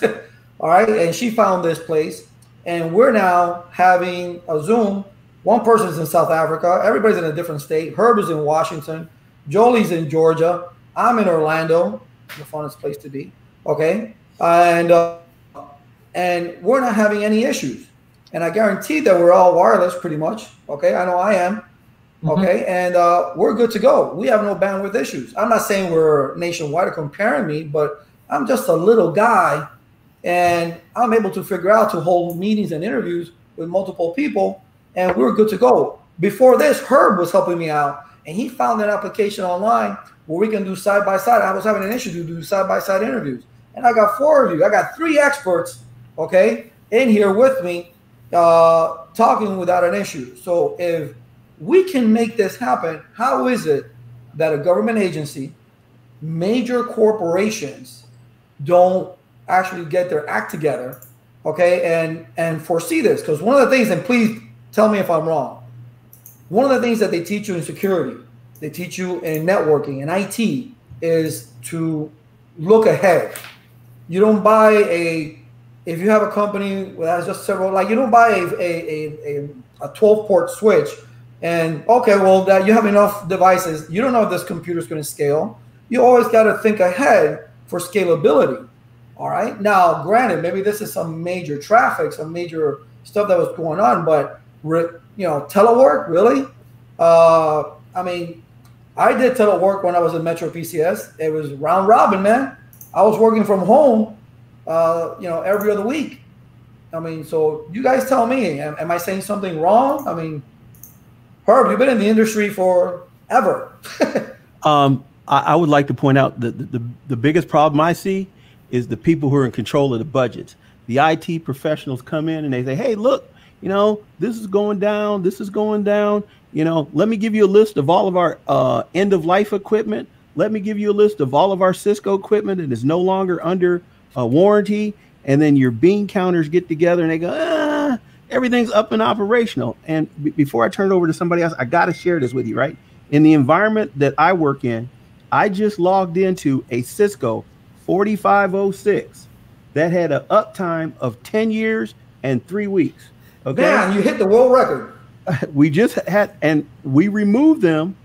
All right, and she found this place, and we're now having a Zoom. One person's in South Africa. Everybody's in a different state. Herb is in Washington. Jolie's in Georgia. I'm in Orlando, the funnest place to be. Okay, and uh, and we're not having any issues, and I guarantee that we're all wireless pretty much. Okay, I know I am. Mm-hmm. Okay, and uh, we're good to go. We have no bandwidth issues. I'm not saying we're nationwide or comparing me, but I'm just a little guy, and I'm able to figure out to hold meetings and interviews with multiple people, and we're good to go. Before this, Herb was helping me out, and he found an application online where we can do side by side. I was having an issue to do side by side interviews. And I got four of you. I got three experts, okay, in here with me uh, talking without an issue. So if we can make this happen, how is it that a government agency, major corporations don't actually get their act together, okay, and, and foresee this? Because one of the things, and please tell me if I'm wrong, one of the things that they teach you in security, they teach you in networking and I T, is to look ahead. You don't buy a, if you have a company that has just several, like you don't buy a a, a, a twelve port switch and okay, well that you have enough devices. You don't know if this computer's gonna scale. You always gotta think ahead for scalability, all right? Now, granted, maybe this is some major traffic, some major stuff that was going on, but you know, telework, really? Uh, I mean, I did telework when I was in Metro P C S. It was round robin, man. I was working from home, uh, you know, every other week. I mean, so you guys tell me, am, am I saying something wrong? I mean, Herb, you've been in the industry forever. um, I, I would like to point out that the, the, the biggest problem I see is the people who are in control of the budgets. The I T professionals come in and they say, hey, look, you know, this is going down, this is going down. You know, let me give you a list of all of our uh, end of life equipment. Let me give you a list of all of our Cisco equipment that is no longer under uh, warranty. And then your bean counters get together and they go, ah, everything's up and operational. And b before I turn it over to somebody else, I got to share this with you, right? In the environment that I work in, I just logged into a Cisco forty-five oh six that had an uptime of ten years and three weeks. Okay. Man, you hit the world record. We just had, and we removed them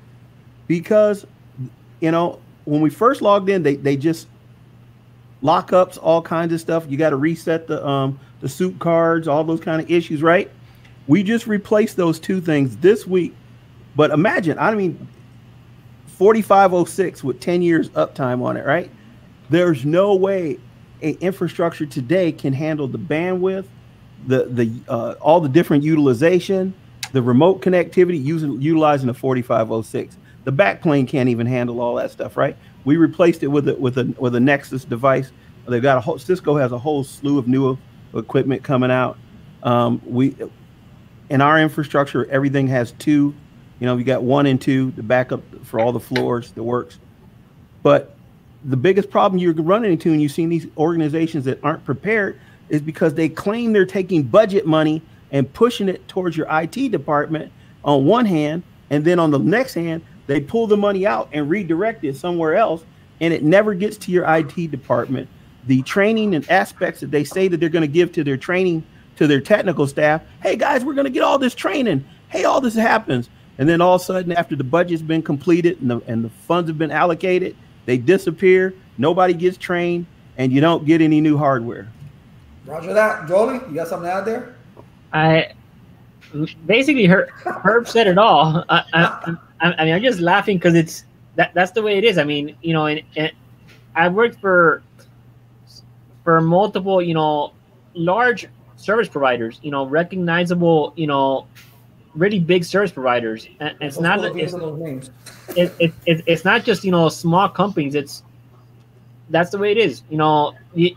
because, you know, when we first logged in, they, they just lockups, all kinds of stuff. You got to reset the, um, the soup cards, all those kind of issues, right? We just replaced those two things this week. But imagine, I mean, forty-five oh six with ten years uptime on it, right? There's no way an infrastructure today can handle the bandwidth, the, the, uh, all the different utilization, the remote connectivity using, utilizing the forty-five oh six. The backplane can't even handle all that stuff, right? We replaced it with a, with a, with a Nexus device. They've got a whole, Cisco has a whole slew of new equipment coming out. Um, we, in our infrastructure, everything has two You know, you got one and two, the backup for all the floors, the works. But the biggest problem you're running into, and you've seen these organizations that aren't prepared, is because they claim they're taking budget money and pushing it towards your I T department on one hand, and then on the next hand, they pull the money out and redirect it somewhere else, and it never gets to your I T department. The training and aspects that they say that they're going to give to their training, to their technical staff, hey guys, we're going to get all this training. Hey, all this happens. And then all of a sudden, after the budget's been completed and the, and the funds have been allocated, they disappear, nobody gets trained, and you don't get any new hardware. Roger that. Jolie, you got something to add there? I basically, Herb, Herb said it all. I, I, I, I mean, I'm just laughing because it's that, that's the way it is. I mean, you know, and, and I worked for for multiple, you know, large service providers, you know, recognizable, you know, really big service providers. And it's those not it's, it, it, it, it's not just, you know, small companies. It's that's the way it is. You know, you,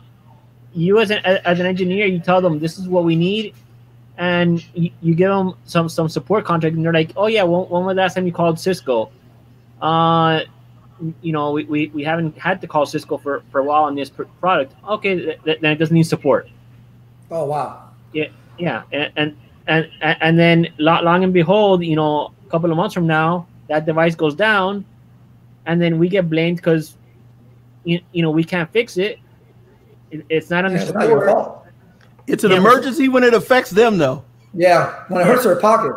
you as an as an engineer, you tell them this is what we need, and you, you give them some some support contract, and they're like, oh yeah, when, when was the last time you called Cisco? Uh, you know, we, we, we haven't had to call Cisco for, for a while on this product. Okay, th th then it doesn't need support. Oh wow. Yeah, yeah, and. and And and then long and behold, you know, a couple of months from now, that device goes down, and then we get blamed because, you, you know, we can't fix it. it it's not under support. It's not your fault. It's an yeah, emergency when it affects them, though. Yeah, when it hurts their pocket.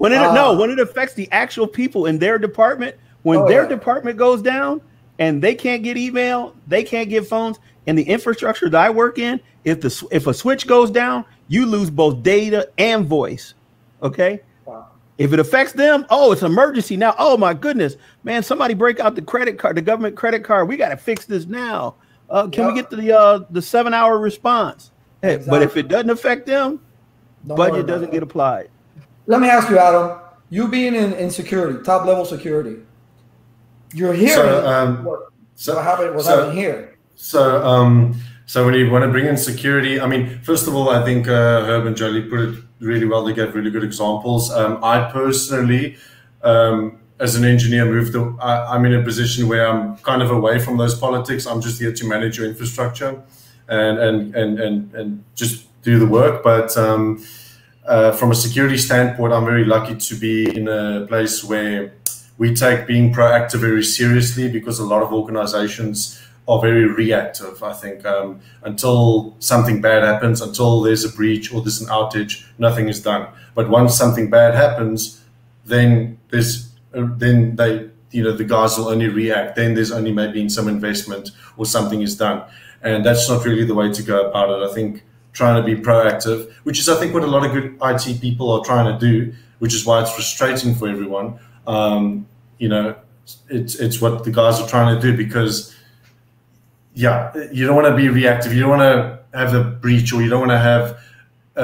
When it uh, no, when it affects the actual people in their department, when oh, their yeah. department goes down and they can't get email, they can't get phones, and the infrastructure that I work in, if the if a switch goes down, you lose both data and voice, okay? Wow. If it affects them, oh, it's an emergency now. Oh, my goodness. Man, somebody break out the credit card, the government credit card. We got to fix this now. Uh, can yep. we get to the uh, the seven-hour response? Hey, exactly. But if it doesn't affect them, Don't budget doesn't get applied. Let me ask you, Adam. You being in, in security, top-level security, you're hearing so, um, what, so, what happened, what's so, happening here. So... Um, So when you want to bring in security, I mean, first of all, I think uh, Herb and Jolie put it really well. They gave really good examples. Um, I personally, um, as an engineer, moved. To, I, I'm in a position where I'm kind of away from those politics. I'm just here to manage your infrastructure, and and and and, and just do the work. But um, uh, from a security standpoint, I'm very lucky to be in a place where we take being proactive very seriously, because a lot of organizations are very reactive, I think. Um, until something bad happens, until there's a breach or there's an outage, nothing is done. But once something bad happens, then there's uh, then they you know the guys will only react. Then there's only maybe some investment or something is done, and that's not really the way to go about it. I think trying to be proactive, which is I think what a lot of good I T people are trying to do, which is why it's frustrating for everyone. Um, you know, it's it's what the guys are trying to do because. Yeah, you don't want to be reactive. You don't want to have a breach, or you don't want to have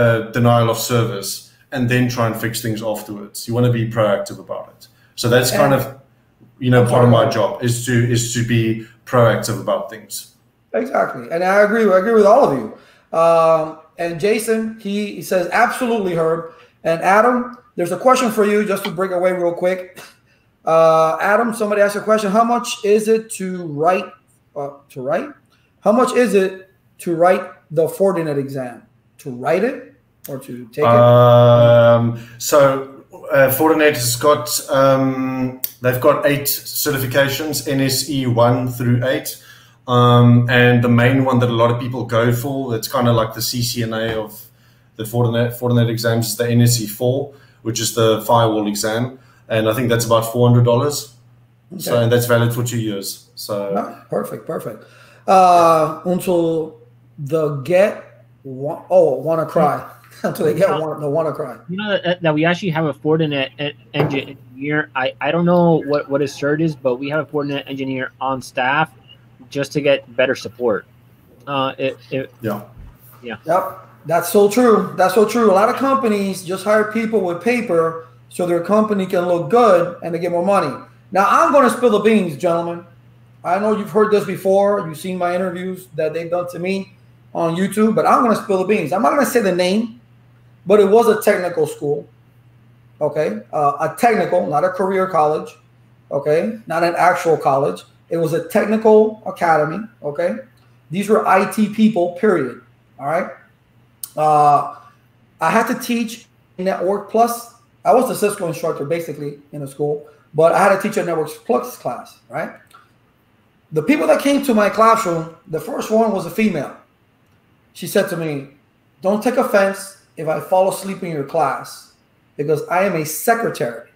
uh, denial of service and then try and fix things afterwards. You want to be proactive about it. So that's kind of, you know, part of my job is to is to be proactive about things. Exactly, and I agree. I agree with all of you. Um, and Jason, he, he says absolutely, Herb and Adam. There's a question for you, just to break away real quick. Uh, Adam, somebody asked a question. How much is it to write? Uh, to write? How much is it to write the Fortinet exam? To write it or to take it? Um, so uh, Fortinet has got, um, they've got eight certifications, N S E one through eight. Um, and the main one that a lot of people go for, that's kind of like the C C N A of the Fortinet, Fortinet exams, is the N S E four, which is the firewall exam. And I think that's about four hundred dollars. Okay. So and that's valid for two years. So no, perfect, perfect. Uh, until the get one, oh wanna cry until they get you know, one, the wanna cry. You know that, that we actually have a Fortinet engineer. I I don't know what what his cert is, but we have a Fortinet engineer on staff just to get better support. Uh, it, it yeah yeah yep. That's so true. That's so true. A lot of companies just hire people with paper so their company can look good and they get more money. Now, I'm going to spill the beans, gentlemen. I know you've heard this before. You've seen my interviews that they've done to me on YouTube, but I'm going to spill the beans. I'm not going to say the name, but it was a technical school. okay, uh, a technical, not a career college, okay, not an actual college. It was a technical academy, okay. These were I T people, period, all right. Uh, I had to teach Network Plus. I was the Cisco instructor basically in the school, but I had to teach a Network Plus class, right? The people that came to my classroom, the first one was a female. She said to me, "Don't take offense if I fall asleep in your class because I am a secretary.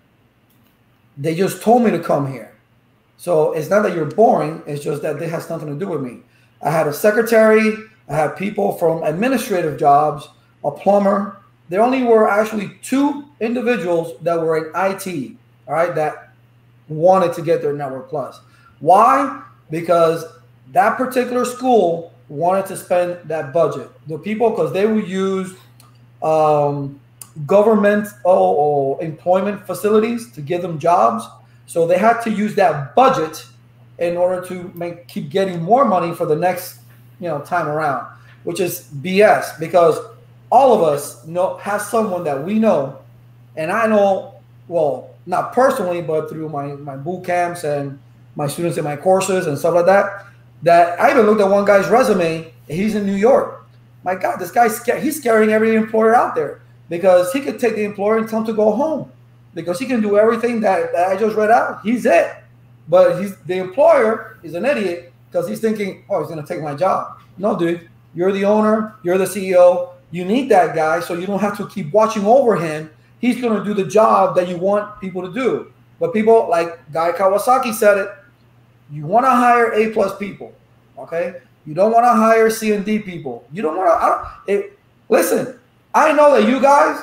They just told me to come here. So it's not that you're boring, it's just that it has nothing to do with me. I had a secretary, I had people from administrative jobs, a plumber. There only were actually two individuals that were in I T, all right, that wanted to get their Network Plus. Why? Because that particular school wanted to spend that budget. The people, because they would use um, government or employment facilities to give them jobs. So they had to use that budget in order to make keep getting more money for the next, you know, time around, which is B S, because all of us know has someone that we know, and I know, well, not personally, but through my, my boot camps and my students in my courses and stuff like that, that I even looked at one guy's resume. He's in New York. My God, this guy's scared. He's scaring every employer out there because he could take the employer and tell him to go home because he can do everything that, that I just read out. He's it. But he's, the employer is an idiot because he's thinking, oh, he's going to take my job. No, dude, you're the owner. You're the C E O. You need that guy so you don't have to keep watching over him. He's going to do the job that you want people to do. But people like Guy Kawasaki said it. You want to hire A-plus people, okay? You don't want to hire C and D people. You don't want to, I don't, it, listen, I know that you guys,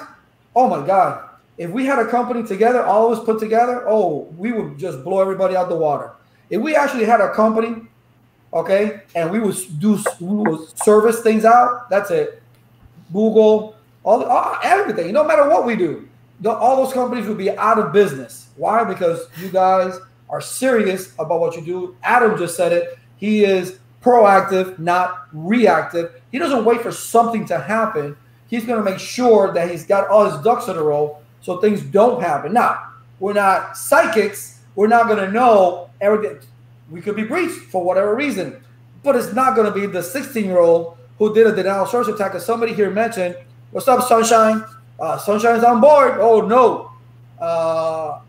oh my God, if we had a company together, all of us put together, oh, we would just blow everybody out the water. If we actually had a company, okay, and we would do we would service things out, that's it. Google, all, all everything, no matter what we do, the, all those companies would be out of business. Why? Because you guys are serious about what you do. Adam just said it. He is proactive, not reactive. He doesn't wait for something to happen. He's going to make sure that he's got all his ducks in a row so things don't happen. Now, we're not psychics. We're not going to know everything. We could be breached for whatever reason, but it's not going to be the sixteen-year-old who did a denial of service attack. As somebody here mentioned, what's up, Sunshine? Uh, Sunshine's on board. Oh, no. Uh,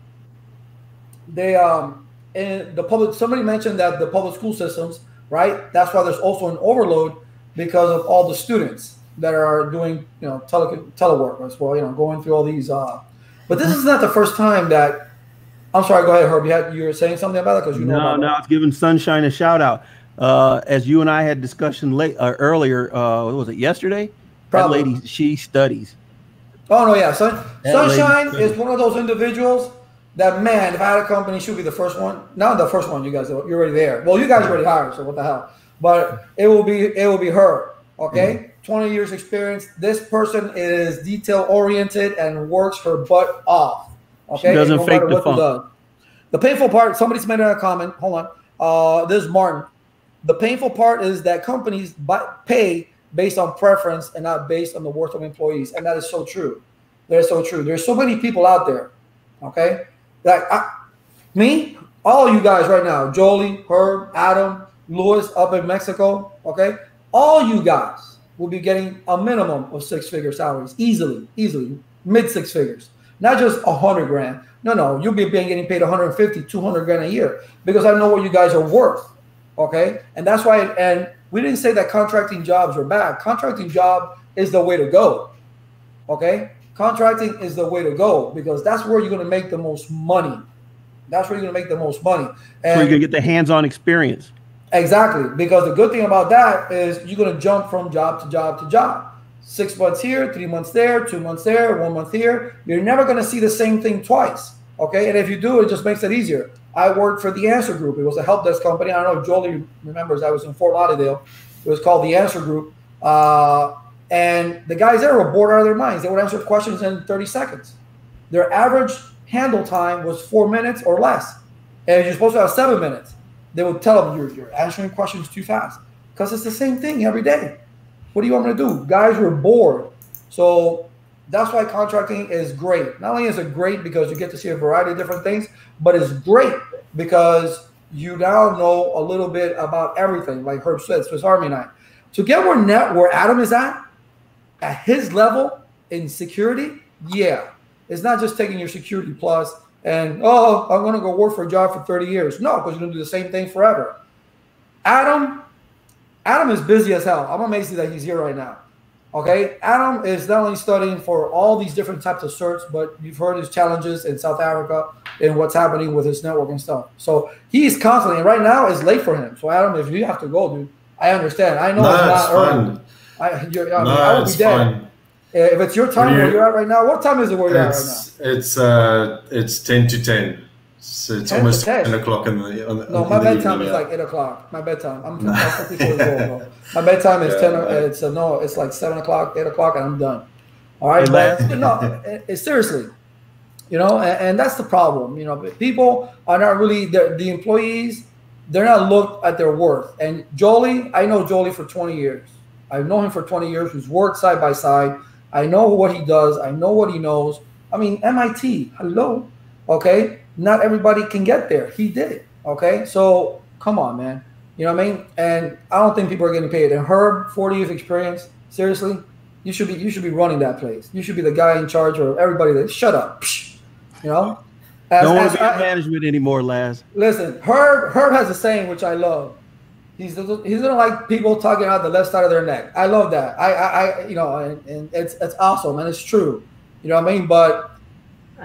They um in the public, somebody mentioned that the public school systems, right? That's why there's also an overload because of all the students that are doing, you know, tele telework as well, you know, going through all these. Uh, but this is not the first time that. I'm sorry, go ahead, Herb. You, had, you were saying something about it because you know. No, no, I was giving Sunshine a shout out. Uh, as you and I had discussion late uh, earlier. Uh, what was it yesterday? Probably. That lady, she studies. Oh no, yeah, Sun, Sunshine studies. Is one of those individuals. That man, if I had a company, she would be the first one. Not the first one, you guys. You're already there. Well, you guys already hired, so what the hell? But it will be, it will be her. Okay, mm-hmm. twenty years experience. This person is detail oriented and works her butt off. Okay, she doesn't no fake the funk. The painful part. Somebody's made a comment. Hold on. Uh, this is Martin. The painful part is that companies pay based on preference and not based on the worth of employees, and that is so true. That is so true. There's so many people out there. Okay. Like I, me, all you guys right now, Jolie, Herb, Adam, Lewis up in Mexico, okay? All you guys will be getting a minimum of six-figure salaries, easily, easily, mid-six figures. Not just a hundred grand. No, no, you'll be getting paid a hundred fifty, two hundred grand a year because I know what you guys are worth, okay? And that's why, and we didn't say that contracting jobs are bad. Contracting job is the way to go, okay? Contracting is the way to go because that's where you're going to make the most money. That's where you're going to make the most money. And so you're going to get the hands-on experience. Exactly. Because the good thing about that is you're going to jump from job to job to job. Six months here, three months there, two months there, one month here. You're never going to see the same thing twice. Okay. And if you do, it just makes it easier. I worked for the Answer Group. It was a help desk company. I don't know if Jolie remembers. I was in Fort Lauderdale. It was called the Answer Group. Uh, And the guys there were bored out of their minds. They would answer questions in thirty seconds. Their average handle time was four minutes or less. And you're supposed to have seven minutes. They would tell them, you're, you're answering questions too fast. Because it's the same thing every day. What do you want me to do? Guys were bored. So That's why contracting is great. Not only is it great because you get to see a variety of different things, but it's great because you now know a little bit about everything, like Herb said, Swiss Army knife. To get where net, where Adam is at, at his level in security, yeah. It's not just taking your security plus and, oh, I'm going to go work for a job for thirty years. No, because you're going to do the same thing forever. Adam, Adam is busy as hell. I'm amazed that he's here right now. Okay, Adam is not only studying for all these different types of certs, but you've heard his challenges in South Africa and what's happening with his network and stuff. So he's constantly, and right now it's late for him. So Adam, if you have to go, dude, I understand. I know no, it's not early. I, you're, I, no, mean, I will be dead. Fine. If it's your time you, where you're at right now, what time is it where you're at right now? It's uh, it's ten to ten. So it's ten almost ten o'clock in the. On, no, my bedtime is like eight o'clock. My bedtime. I'm, I'm people go, bro. My bedtime is yeah, ten. Man. It's uh, no, it's like seven o'clock, eight o'clock, and I'm done. All right, but no, it, it, seriously, you know, and, and that's the problem. You know, people are not really the employees. They're not looked at their worth. And Jolie, I know Jolie for twenty years. I've known him for twenty years. Who's worked side by side. I know what he does. I know what he knows. I mean, M I T. Hello, okay. Not everybody can get there. He did it. Okay. So come on, man. You know what I mean? And I don't think people are getting paid. And Herb, forty years experience. Seriously, you should be you should be running that place. You should be the guy in charge of everybody. That shut up. You know. As, don't want to be in management anymore, Laz. Listen, Herb. Herb has a saying which I love. He's he's gonna like people talking out the left side of their neck. I love that. I I, I you know, and, and it's it's awesome and it's true. You know what I mean? But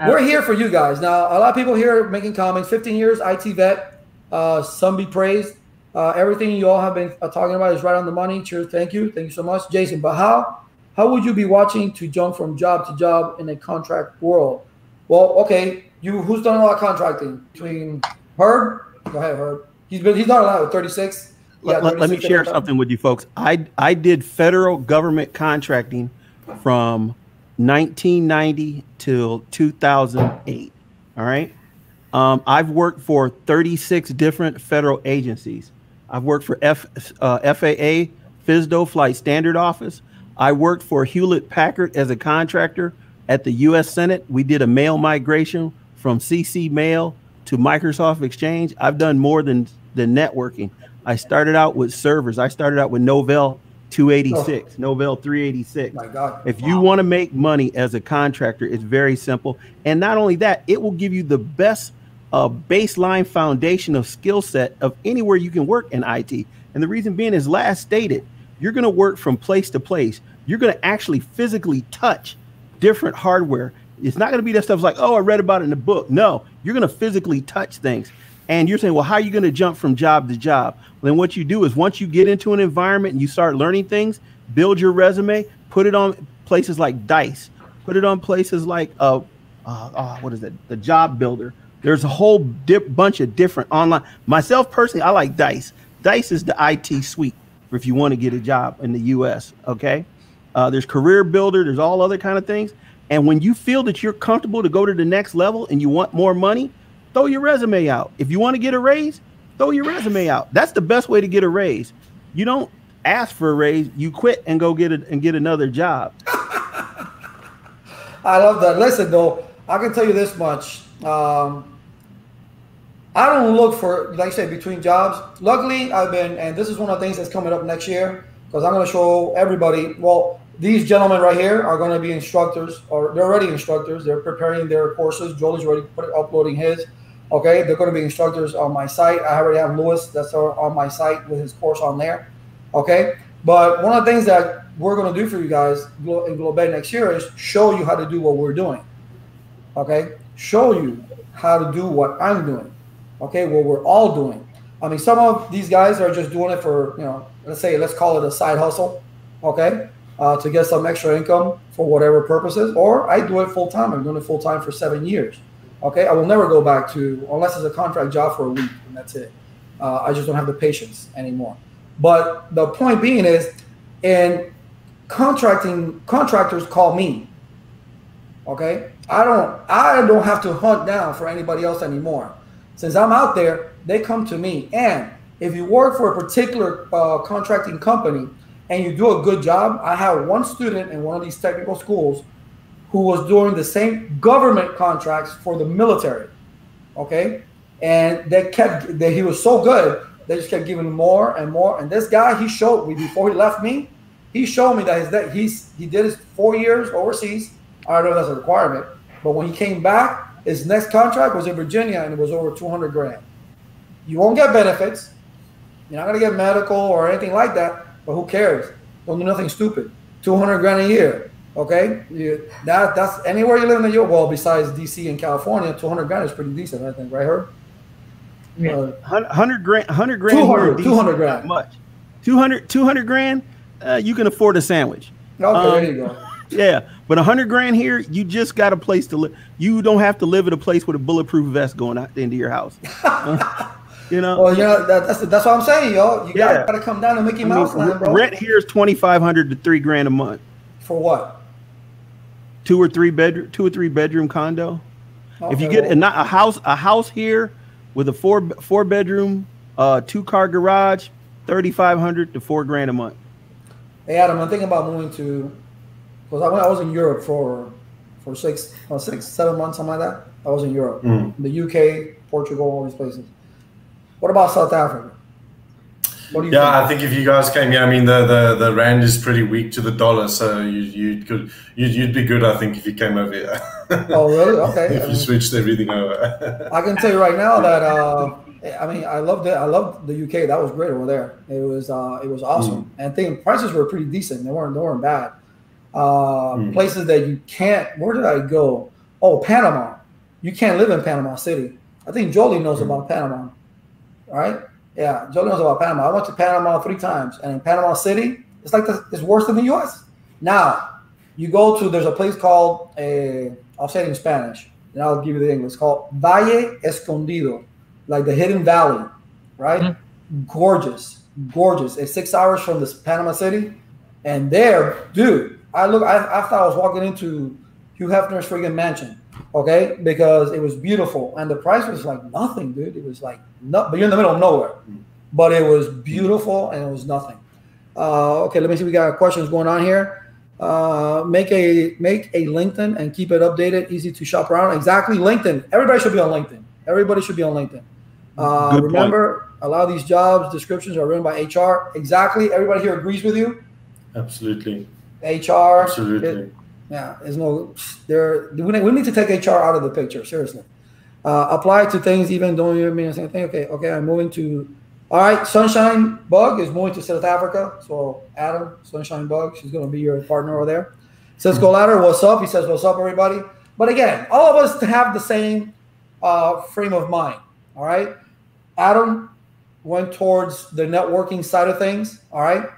we're here for you guys. Now, a lot of people here making comments. fifteen years, I T vet. Uh, some be praised. Uh, everything you all have been uh, talking about is right on the money. Cheers. Thank you. Thank you so much, Jason. But how how would you be watching to jump from job to job in a contract world? Well, okay. You who's done a lot of contracting between Herb? Go ahead, Herb. He's been he's done a lot with thirty-six. Yeah, let, let me share something with you folks. I I did federal government contracting from nineteen ninety till two thousand eight. All right. Um, I've worked for thirty-six different federal agencies. I've worked for F, uh, F A A, FISDO, Flight Standard Office. I worked for Hewlett Packard as a contractor at the U S Senate. We did a mail migration from C C Mail to Microsoft Exchange. I've done more than, than networking. I started out with servers. I started out with Novell two eighty-six, oh. Novell three eighty-six. My God. If you wow. want to make money as a contractor, it's very simple. And not only that, it will give you the best uh, baseline foundation of skill set of anywhere you can work in I T. And the reason being is, last stated, you're going to work from place to place. You're going to actually physically touch different hardware. It's not going to be that stuff like, oh, I read about it in the book. No, you're going to physically touch things. And you're saying, well, how are you going to jump from job to job? Well, then what you do is, once you get into an environment and you start learning things, build your resume, put it on places like Dice, put it on places like, uh, uh, uh, what is it? The Job Builder. There's a whole dip bunch of different online. Myself personally, I like Dice. Dice is the I T suite if you want to get a job in the U S. Okay. Uh, there's Career Builder. There's all other kind of things. And when you feel that you're comfortable to go to the next level and you want more money, throw your resume out. If you want to get a raise, throw your resume out. That's the best way to get a raise. You don't ask for a raise. You quit and go get it and get another job. I love that. Listen, though, I can tell you this much. Um, I don't look for, like I said, between jobs. Luckily, I've been, and this is one of the things that's coming up next year, because I'm going to show everybody. Well, these gentlemen right here are going to be instructors, or they're already instructors. They're preparing their courses. Jolie's already put, uploading his. Okay, they're going to be instructors on my site. I already have Lewis that's on my site with his course on there. Okay, but one of the things that we're going to do for you guys in Globe next year is show you how to do what we're doing. Okay, show you how to do what I'm doing. Okay, what we're all doing. I mean, some of these guys are just doing it for, you know, let's say, let's call it a side hustle. Okay, uh, to get some extra income for whatever purposes. Or I do it full time. I'm doing it full time for seven years. Okay, I will never go back to, unless it's a contract job for a week, and that's it. Uh, I just don't have the patience anymore. But the point being is, and contracting contractors call me. Okay, I don't, I don't have to hunt down for anybody else anymore. Since I'm out there, they come to me. And if you work for a particular uh, contracting company and you do a good job, I have one student in one of these technical schools who was doing the same government contracts for the military, okay? And they kept, they, he was so good, they just kept giving more and more. And this guy, he showed me, before he left me, he showed me that, his, that he's, he did his four years overseas. I don't know if that's a requirement, but when he came back, his next contract was in Virginia and it was over two hundred grand. You won't get benefits. You're not gonna get medical or anything like that, but who cares? Don't do nothing stupid. two hundred grand a year, okay? You, that that's anywhere you live in the U S. Well, besides D C and California, two hundred grand is pretty decent, I think, right, Herb? Yeah, uh, one hundred grand, one hundred grand, two hundred, two hundred grand. Much. two hundred, two hundred grand, uh, you can afford a sandwich. Okay, um, there you go. Yeah, but one hundred grand here, you just got a place to live. You don't have to live at a place with a bulletproof vest going out into your house. You know, well, yeah, that, that's that's what I'm saying, yo. You yeah. gotta come down to Mickey Mouse Land, bro. Rent here is twenty five hundred to three grand a month. For what? Two or three bedroom, two or three bedroom condo. Okay, if you get well, a, a house, a house here with a four four bedroom, uh, two car garage, thirty five hundred to four grand a month. Hey Adam, I'm thinking about moving to, because I went, I was in Europe for for six, uh, six, seven months, something like that. I was in Europe, mm. the U K, Portugal, all these places. What about South Africa? What do you yeah, think? I think if you guys came here, yeah, I mean the, the the rand is pretty weak to the dollar, so you you could you, you'd be good, I think, if you came over here. Oh really? Okay. If you switched everything over. I can tell you right now that uh, I mean I loved it. I loved the U K. That was great over there. It was uh, it was awesome, mm. and I think prices were pretty decent. They weren't they weren't bad. Uh, mm. Places that you can't. Where did I go? Oh, Panama. You can't live in Panama City. I think Jolie knows mm. about Panama. All right, yeah, Jolie knows about Panama. I went to Panama three times, and in Panama City, it's like the, it's worse than the U S. Now, you go to, there's a place called, a, I'll say it in Spanish, and I'll give you the English, it's called Valle Escondido, like the Hidden Valley, right? Mm-hmm. Gorgeous, gorgeous. It's six hours from this Panama City, and there, dude, I look, I, I thought I was walking into Hugh Hefner's friggin' mansion. Okay, because it was beautiful and the price was like nothing, dude. It was like no, but you're in the middle of nowhere. But it was beautiful and it was nothing. Uh, okay, let me see. We got questions going on here. Uh, make a make a LinkedIn and keep it updated. Easy to shop around. Exactly, LinkedIn. Everybody should be on LinkedIn. Everybody should be on LinkedIn. Uh, remember, a lot of these jobs descriptions are written by H R. Exactly. Everybody here agrees with you. Absolutely. H R. Absolutely. It, Yeah, there's no there. We need to take H R out of the picture. Seriously, uh, apply to things even don't even mean the same thing. Okay, okay. I'm moving to. All right, Sunshine Bug is moving to South Africa. So Adam, Sunshine Bug, she's gonna be your partner over there. Cisco Ladder, what's up? He says, what's up, everybody? But again, all of us have the same uh, frame of mind. All right, Adam went towards the networking side of things. All right,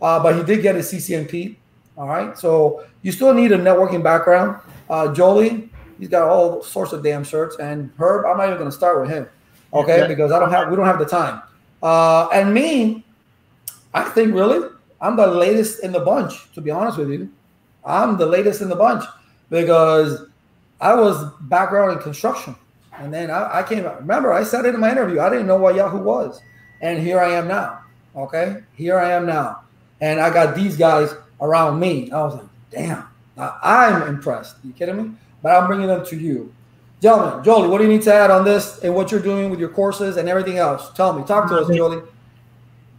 uh, but he did get his C C N P. All right, so you still need a networking background. Uh, Jolie, he's got all sorts of damn shirts, and Herb, I'm not even going to start with him, okay? Yeah. Because I don't have, we don't have the time. Uh, and me, I think really, I'm the latest in the bunch. To be honest with you, I'm the latest in the bunch because I was background in construction, and then I, I came. Remember, I said it in my interview. I didn't know what Yahoo was, and here I am now. Okay, here I am now, and I got these guys around me. I was like, damn, I'm impressed. You kidding me? But I'm bringing them to you. Gentlemen, Jolie, what do you need to add on this and what you're doing with your courses and everything else? Tell me. Talk to us, Jolie.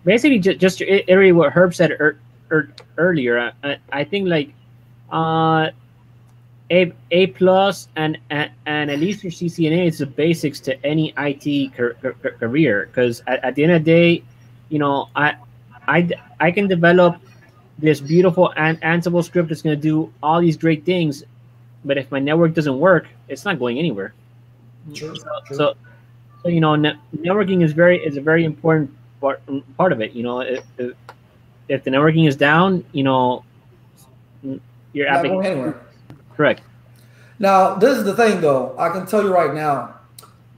Basically, just, just to iterate what Herb said er, er, earlier, I, I think like uh, A, a plus and, and, and at least your C C N A is the basics to any I T career because at, at the end of the day, you know, I, I, I can develop this beautiful and Ansible script is going to do all these great things, but if my network doesn't work, it's not going anywhere. True, so, true. so, so you know, ne networking is very is a very important part part of it. You know, if, if, if the networking is down, you know, your application. Correct. Now, this is the thing, though. I can tell you right now,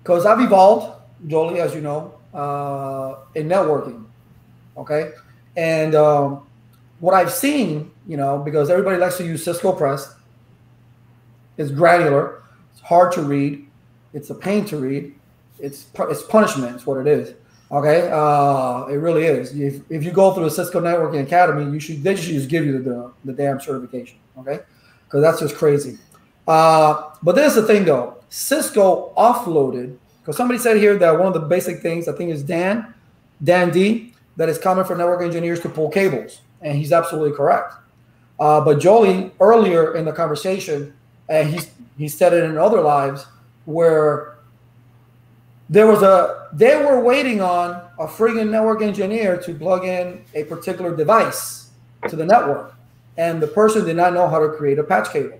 because I've evolved, Jolie, as you know, uh, in networking. Okay, and. Um, What I've seen, you know, because everybody likes to use Cisco Press, it's granular, it's hard to read, it's a pain to read, it's it's punishment, it's what it is. Okay, uh, it really is. If, if you go through the Cisco Networking Academy, you should they should just give you the the, the damn certification. Okay, because that's just crazy. Uh, but there's the thing, though. Cisco offloaded, because somebody said here that one of the basic things, I think it's Dan, Dan D, that is common for network engineers to pull cables. And he's absolutely correct. Uh, but Jolie, earlier in the conversation, and he, he said it in other lives, where there was a, they were waiting on a friggin' network engineer to plug in a particular device to the network. And the person did not know how to create a patch cable.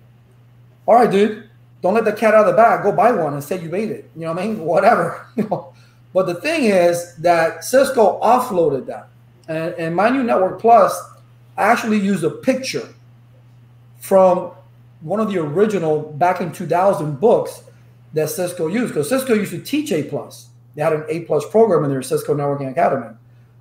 All right, dude, don't let the cat out of the bag. Go buy one and say you made it. You know what I mean? Whatever. But the thing is that Cisco offloaded that. And, and my new Network Plus, I actually used a picture from one of the original back in two thousand books that Cisco used. Because Cisco used to teach A+. They had an A+ program in their Cisco Networking Academy.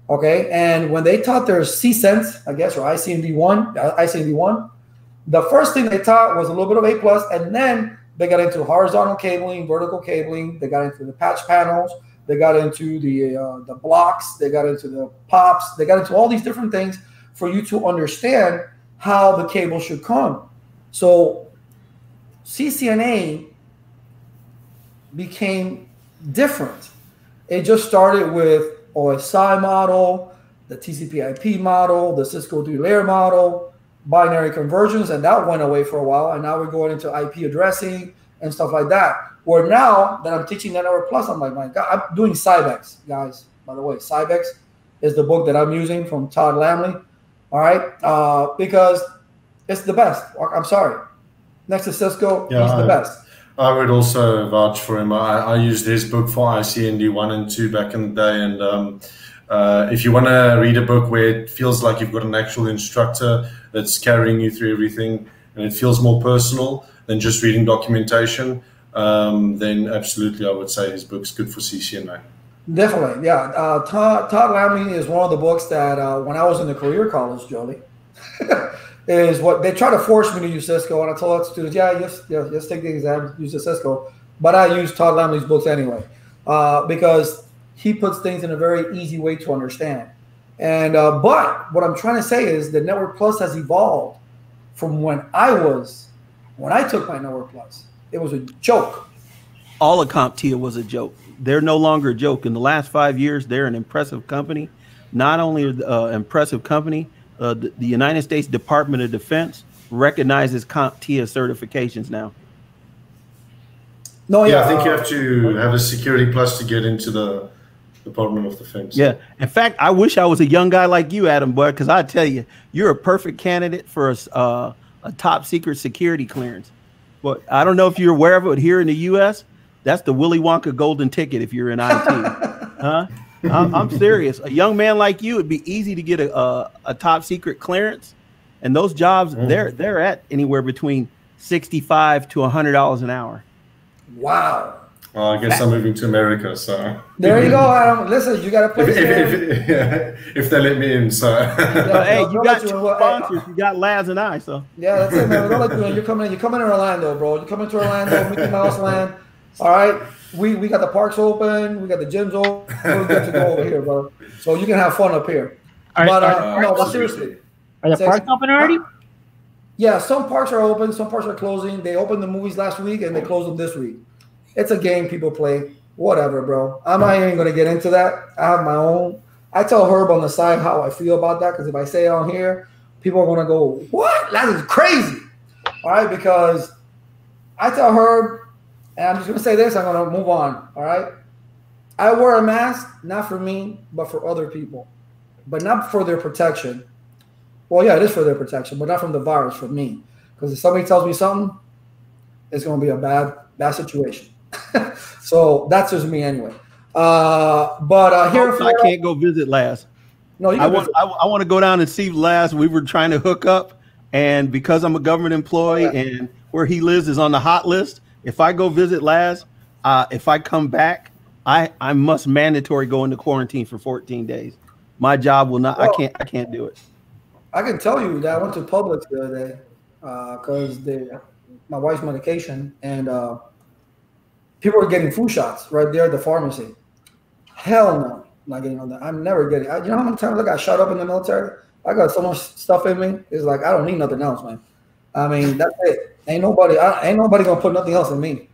Okay, and when they taught their C sense, I guess, or I C M D one, the first thing they taught was a little bit of A+, and then they got into horizontal cabling, vertical cabling, they got into the patch panels, they got into the, uh, the blocks, they got into the pops, they got into all these different things for you to understand how the cable should come. So C C N A became different. It just started with O S I model, the T C P I P model, the Cisco three-layer model, binary conversions, and that went away for a while. And now we're going into I P addressing and stuff like that. Where now that I'm teaching Network Plus, I'm like, my God, I'm doing Cybex, guys. By the way, Cybex is the book that I'm using from Todd Lamley. All right, uh, because it's the best. I'm sorry. Next to Cisco, yeah, he's the I, best. I would also vouch for him. I, I used his book for I C N D one and two back in the day. And um, uh, if you want to read a book where it feels like you've got an actual instructor that's carrying you through everything and it feels more personal than just reading documentation, um, then absolutely I would say his book's good for C C N A. Definitely, yeah. Uh, Todd, Todd Lamley is one of the books that uh, when I was in the career college, Jolie, is what they try to force me to use Cisco, and I tell that students, yeah, yes, yes, yes, take the exam, use the Cisco. But I use Todd Lamley's books anyway, uh, because he puts things in a very easy way to understand. And uh, but what I'm trying to say is that Network Plus has evolved from when I was, when I took my Network Plus, it was a joke. All of CompTIA was a joke. They're no longer a joke. In the last five years, they're an impressive company. Not only an uh, impressive company, Uh, the, the United States Department of Defense recognizes CompTIA certifications now. No, yeah, yeah I think uh, you have to have a Security Plus to get into the Department of Defense. Yeah, in fact, I wish I was a young guy like you, Adam, boy, because I tell you, you're a perfect candidate for a, uh, a top secret security clearance. But I don't know if you're aware of it, but here in the U S, that's the Willy Wonka golden ticket if you're in I T. Huh? I'm, I'm serious. A young man like you, it'd be easy to get a, a, a top secret clearance, and those jobs mm. they're they're at anywhere between sixty-five to a hundred dollars an hour. Wow. Well, I guess that, I'm moving to America, so there you go, Adam. Listen, you got to play. If, if, if, if they let me in, so yeah, hey, you got two sponsors, you got Labs and I, so yeah, that's it, man. Don't let you, you're coming, you're coming to Orlando, bro. You're coming to Orlando, Mickey Mouse Land. All right. We, we got the parks open. We got the gyms open. We got to go over here, bro. So you can have fun up here. Are, but, uh, are, no, but seriously. Are the parks open already? Yeah, some parks are open. Some parks are closing. They opened the movies last week, and they closed them this week. It's a game people play. Whatever, bro. I'm not even going to get into that. I have my own. I tell Herb on the side how I feel about that, because if I say it on here, people are going to go, what? That is crazy. All right, because I tell Herb, and I'm just going to say this. I'm going to move on, all right? I wear a mask, not for me, but for other people, but not for their protection. Well, yeah, it is for their protection, but not from the virus, for me. Because if somebody tells me something, it's going to be a bad, bad situation. So that's just me anyway. Uh, but uh, here I Florida, can't go visit Laz. No, you can I want, I, I want to go down and see Laz. We were trying to hook up, and because I'm a government employee, okay, and where he lives is on the hot list, if I go visit Laz, uh, if I come back, I, I must mandatory go into quarantine for fourteen days. My job will not. Well, I can't. I can't do it. I can tell you that I went to Publix the other day because uh, my wife's medication, and uh, people are getting flu shots right there at the pharmacy. Hell no, I'm not getting on that. I'm never getting. I, you know how many times I got shot up in the military? I got so much stuff in me. It's like I don't need nothing else, man. I mean, that's it. Ain't nobody, I, ain't nobody gonna put nothing else in me.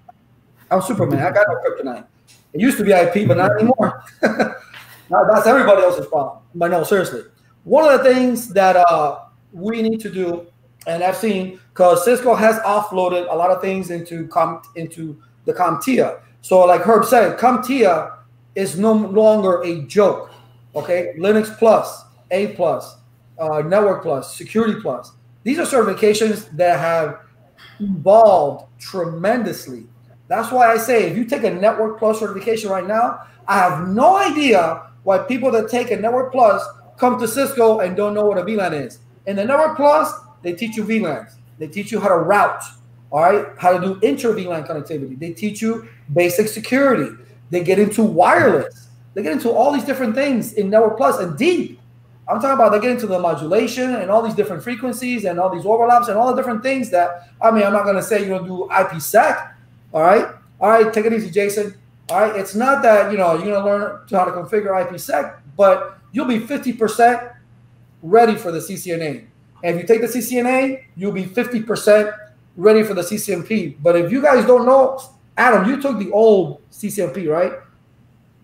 I'm Superman. I got no kryptonite. It used to be I P, but not anymore. Now that's everybody else's problem. But no, seriously, one of the things that uh, we need to do, and I've seen, because Cisco has offloaded a lot of things into com into the CompTIA. So, like Herb said, CompTIA is no longer a joke. Okay, Linux Plus, A Plus, uh, Network Plus, Security Plus. These are certifications that have evolved tremendously. That's why I say if you take a Network Plus certification right now, I have no idea why people that take a Network Plus come to Cisco and don't know what a V LAN is. In the Network Plus, they teach you V LANs. They teach you how to route, all right, how to do inter-V LAN connectivity. They teach you basic security. They get into wireless. They get into all these different things in Network Plus and deep. I'm talking about they get into the modulation and all these different frequencies and all these overlaps and all the different things that, I mean, I'm not going to say you're going to do I P sec, all right? All right, take it easy, Jason. All right, it's not that, you know, you're going to learn how to configure I P sec, but you'll be fifty percent ready for the C C N A. And if you take the C C N A, you'll be fifty percent ready for the C C N P. But if you guys don't know, Adam, you took the old C C N P, right?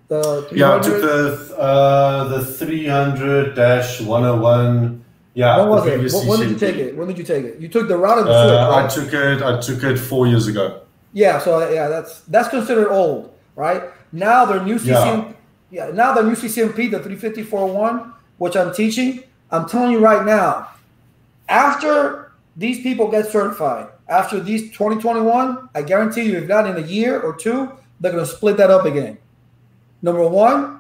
The yeah, I took the uh, the three hundred dash one oh one. Yeah, when was it? When did you take it? When did you take it? You took the route of the uh, switch, right? I took it. I took it four years ago. Yeah, so yeah, that's that's considered old, right? Now their new C C N P. Yeah. yeah, now the new C C N P, the three fifty point four one, which I'm teaching. I'm telling you right now, after these people get certified, after these twenty twenty-one, I guarantee you, if not in a year or two, they're gonna split that up again. Number one,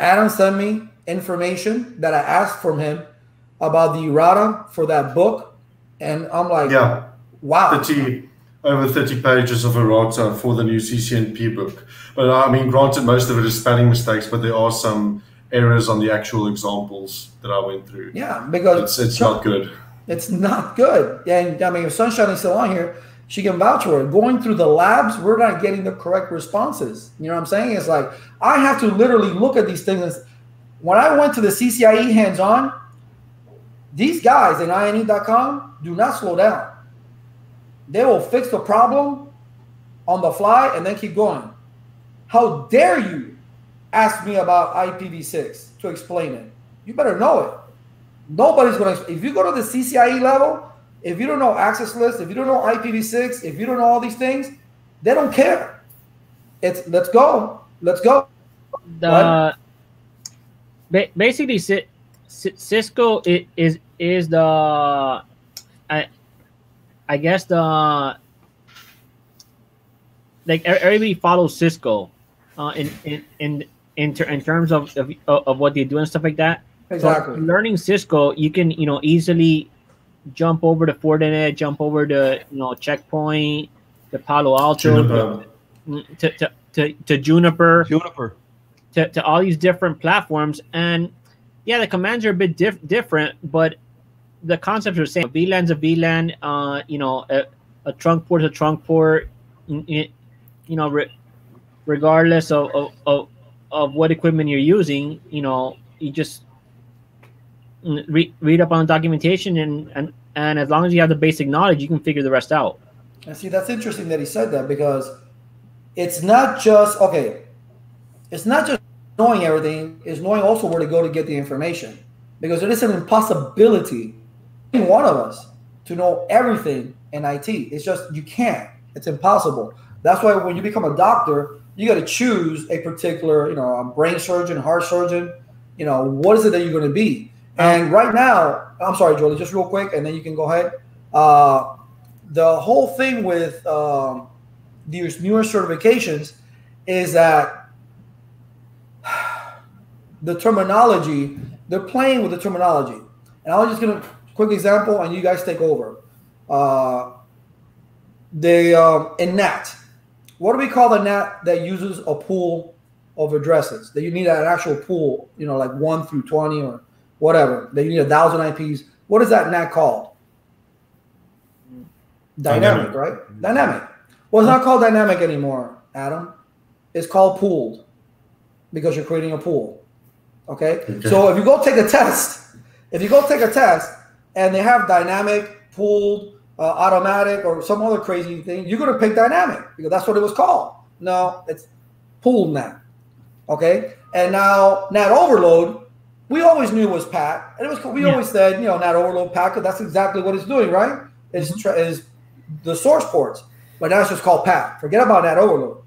Adam sent me information that I asked from him about the errata for that book. And I'm like, yeah, wow. thirty, over thirty pages of errata for the new C C N P book. But I mean, granted, most of it is spelling mistakes, but there are some errors on the actual examples that I went through. Yeah, because it's, it's not good. It's not good. And I mean, if Sunshine is still on here, she can vouch for it. Going through the labs, we're not getting the correct responses. You know what I'm saying? It's like, I have to literally look at these things. When I went to the C C I E hands-on, these guys in I N E dot com do not slow down. They will fix the problem on the fly and then keep going. How dare you ask me about I P v six to explain it? You better know it. Nobody's going to, if you go to the C C I E level, if you don't know access lists, if you don't know I P v six, if you don't know all these things, they don't care. It's let's go, let's go. The ba basically C C Cisco is, is is the I I guess the like everybody follows Cisco uh, in in in in, ter in terms of, of of what they do and stuff like that. Exactly. So learning Cisco, you can you know easily jump over to Fortinet, jump over to you know Checkpoint, to Palo Alto, to, to, to, to Juniper, Juniper. To, to all these different platforms. And yeah, the commands are a bit diff different, but the concepts are the same. V LAN's a V LAN, uh, you know, a, a trunk port is a trunk port, you know, re regardless of, of, of, of what equipment you're using, you know, you just Read, read up on documentation, and, and and as long as you have the basic knowledge, you can figure the rest out. And see, that's interesting that he said that, because it's not just, okay, it's not just knowing everything, it's knowing also where to go to get the information, because it is an impossibility for one of us to know everything in I T. It's just, you can't, it's impossible. That's why when you become a doctor, you got to choose a particular, you know, a brain surgeon, heart surgeon, you know, what is it that you're going to be? And right now, I'm sorry, Jolie, just real quick, and then you can go ahead. Uh, the whole thing with um, these newer certifications is that the terminology, they're playing with the terminology. And I'm just going to quick example, and you guys take over. Uh, they, um, in N A T, what do we call the N A T that uses a pool of addresses? That you need an actual pool, you know, like one through twenty or whatever, that you need a thousand I Ps. What is that N A T called? Dynamic, dynamic. Right? Dynamic. Well, it's not called dynamic anymore, Adam. It's called pooled, because you're creating a pool. Okay? Okay. So if you go take a test, if you go take a test and they have dynamic pooled, uh, automatic, or some other crazy thing, you're going to pick dynamic because that's what it was called. No, it's pooled N A T. Okay, and now N A T overload, we always knew it was Pat, and it was we yeah. always said, you know, N A T overload Pat, because that's exactly what it's doing, right? It's mm-hmm. is the source ports, but now it's just called Pat. Forget about N A T overload.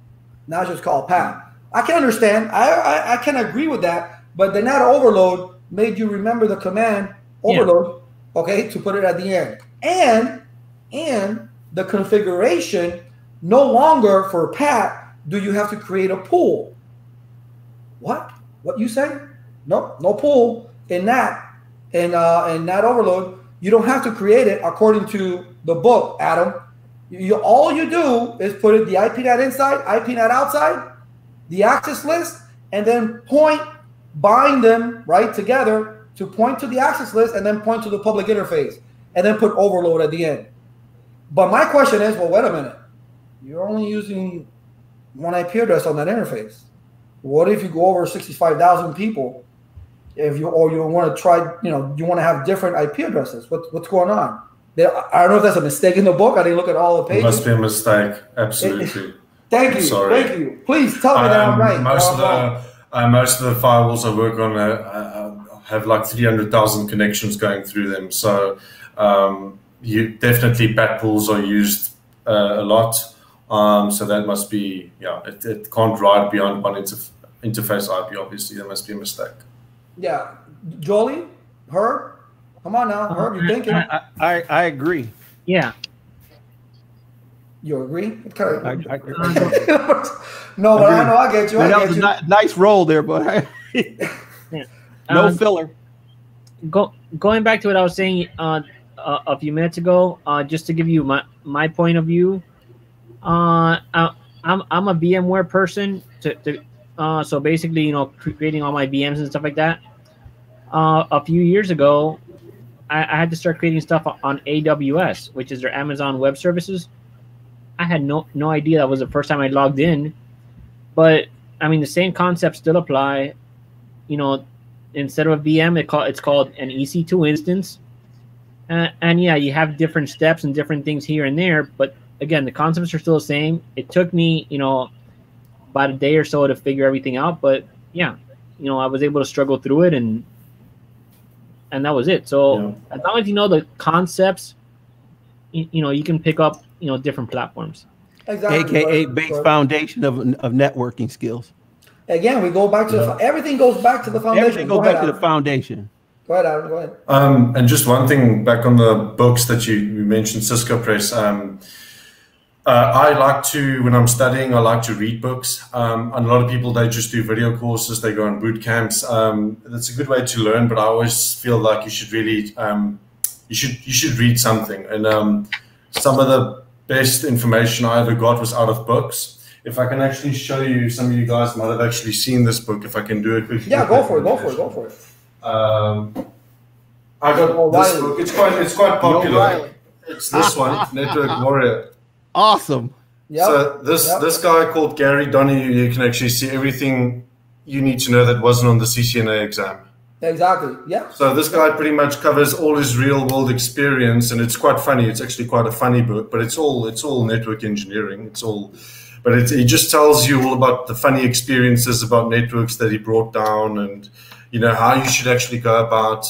Now it's just called Pat. I can understand. I, I I can agree with that, but the N A T overload made you remember the command overload, yeah. okay, to put it at the end, and and the configuration no longer for Pat do you have to create a pool. What? What you say? No, no pool in that, in uh, in that overload. You don't have to create it according to the book, Adam. You, you all you do is put it the I P net inside, I P net outside, the access list, and then point, bind them right together to point to the access list, and then point to the public interface, and then put overload at the end. But my question is, well, wait a minute. You're only using one I P address on that interface. What if you go over sixty-five thousand people? If you or you want to try, you know, you want to have different I P addresses. What what's going on? There, I don't know if that's a mistake in the book. I didn't look at all the pages. It must be a mistake. Absolutely. Thank you. Sorry. Thank you. Please tell me um, that I'm right. Most I'm of the uh, most of the firewalls I work on uh, have like three hundred thousand connections going through them. So um, you definitely bat pools are used uh, a lot. Um, so that must be, yeah, it, it can't ride beyond one interf interface I P, obviously. There must be a mistake. Yeah. Jolie, Herb, come on now. Herb, you're thinking. I, I, I agree. Yeah. You agree? Okay. I, I agree. No, but I, I know I get you. I that get was you. A nice roll there, but yeah. no um, filler. Go, going back to what I was saying uh, uh, a few minutes ago, uh, just to give you my, my point of view. Uh, I, I'm I'm a VMware person, to, to uh, so basically, you know, creating all my V Ms and stuff like that. Uh, a few years ago, I, I had to start creating stuff on A W S, which is their Amazon Web Services. I had no no idea that was the first time I logged in, but I mean the same concepts still apply. You know, instead of a V M, it call it's called an E C two instance, uh, and yeah, you have different steps and different things here and there, but again, the concepts are still the same. It took me, you know, about a day or so to figure everything out. But yeah, you know, I was able to struggle through it, and and that was it. So yeah. as long as you know the concepts, you, you know, you can pick up, you know, different platforms. Exactly. A K A base foundation of of networking skills. Again, we go back to yeah. the, everything goes back to the foundation. Everything goes go back ahead, to Adam. the foundation. Go ahead, Adam. Go ahead. Um, and just one thing back on the books that you, you mentioned, Cisco Press. Um, Uh, I like to, when I'm studying, I like to read books. Um, and a lot of people, they just do video courses, they go on boot camps. Um, that's a good way to learn, but I always feel like you should really, um, you should you should read something. And um, some of the best information I ever got was out of books. If I can actually show you, some of you guys might have actually seen this book, if I can do it quickly. Yeah, go for it, go for it, go for it. Um, I got oh, this Riley. book, it's quite, it's quite popular. No, it's this one, Network Warrior. Awesome. Yep. So this yep. this guy called Gary Donahue, you can actually see everything you need to know that wasn't on the C C N A exam. Exactly. Yeah. So this guy pretty much covers all his real world experience, and it's quite funny. It's actually quite a funny book, but it's all it's all network engineering. It's all, but it, it just tells you all about the funny experiences about networks that he brought down, and you know how you should actually go about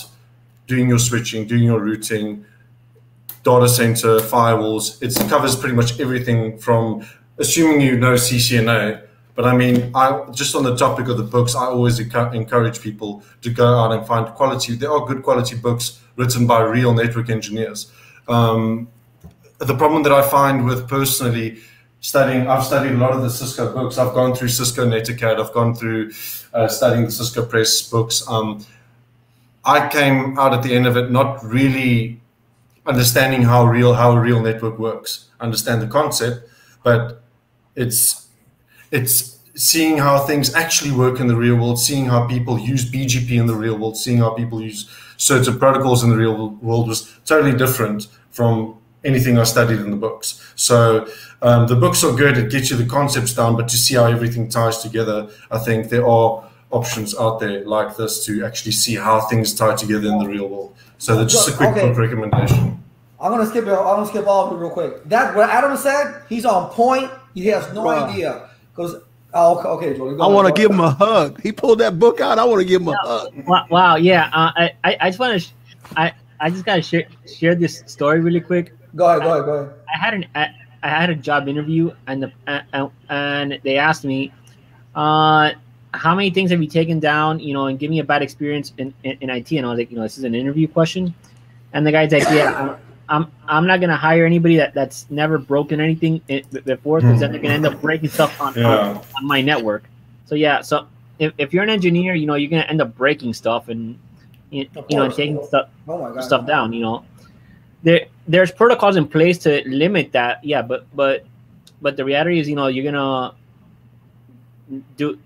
doing your switching, doing your routing. Data center, firewalls, it covers pretty much everything from, assuming you know C C N A, but I mean, I just on the topic of the books, I always encourage people to go out and find quality. There are good quality books written by real network engineers. Um, the problem that I find with personally studying, I've studied a lot of the Cisco books. I've gone through Cisco Netacad, I've gone through uh, studying the Cisco Press books. Um, I came out at the end of it not really understanding how real how a real network works, understand the concept, but it's it's seeing how things actually work in the real world, seeing how people use B G P in the real world, seeing how people use certain protocols in the real world was totally different from anything I studied in the books. So um, the books are good, it gets you the concepts down, but to see how everything ties together, I think there are options out there like this to actually see how things tie together in the real world. So that's just a quick okay. book recommendation. I'm gonna skip. I'm gonna skip all of it real quick. That what Adam said. He's on point. He has no wow. idea. Because oh, okay, Jolie, go I want to give him a hug. He pulled that book out. I want to give him a hug. Wow, wow yeah. Uh, I, I just want to. I I just gotta share share this story really quick. Go ahead. Go I, ahead. Go ahead. I had an I, I had a job interview and the uh, and they asked me, uh, how many things have you taken down? You know, and give me a bad experience in, in in I T. And I was like, you know, this is an interview question. And the guy's like, yeah. I'm, I'm I'm not gonna hire anybody that, that's never broken anything before, because then they're gonna end up breaking stuff on, yeah. on, on my network. So yeah, so if, if you're an engineer, you know you're gonna end up breaking stuff and you, you know taking stuff oh my God, stuff down. You know, there there's protocols in place to limit that. Yeah, but but but the reality is, you know, you're gonna do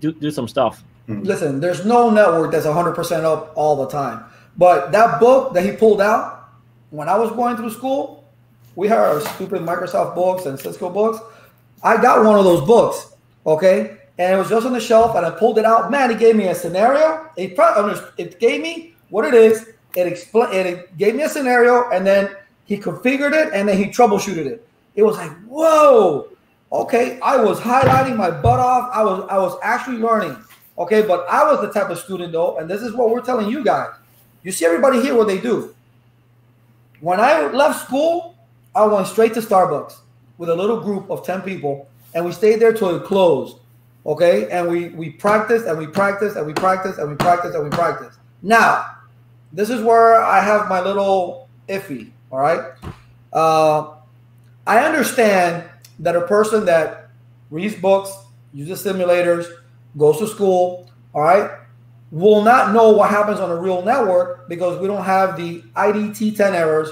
do do some stuff. Listen, there's no network that's one hundred percent up all the time. But that book that he pulled out. When I was going through school, we had our stupid Microsoft books and Cisco books. I got one of those books, okay? And it was just on the shelf, and I pulled it out. Man, it gave me a scenario. It, it gave me what it is. It, expl it gave me a scenario, and then he configured it, and then he troubleshooted it. It was like, whoa, okay. I was highlighting my butt off. I was, I was actually learning, okay? But I was the type of student, though, and this is what we're telling you guys. You see everybody here what they do. When I left school, I went straight to Starbucks with a little group of ten people, and we stayed there till it closed, okay? And we, we practiced, and we practiced, and we practiced, and we practiced, and we practiced. Now, this is where I have my little iffy, all right? Uh, I understand that a person that reads books, uses simulators, goes to school, all right? Will not know what happens on a real network because we don't have the I D T ten errors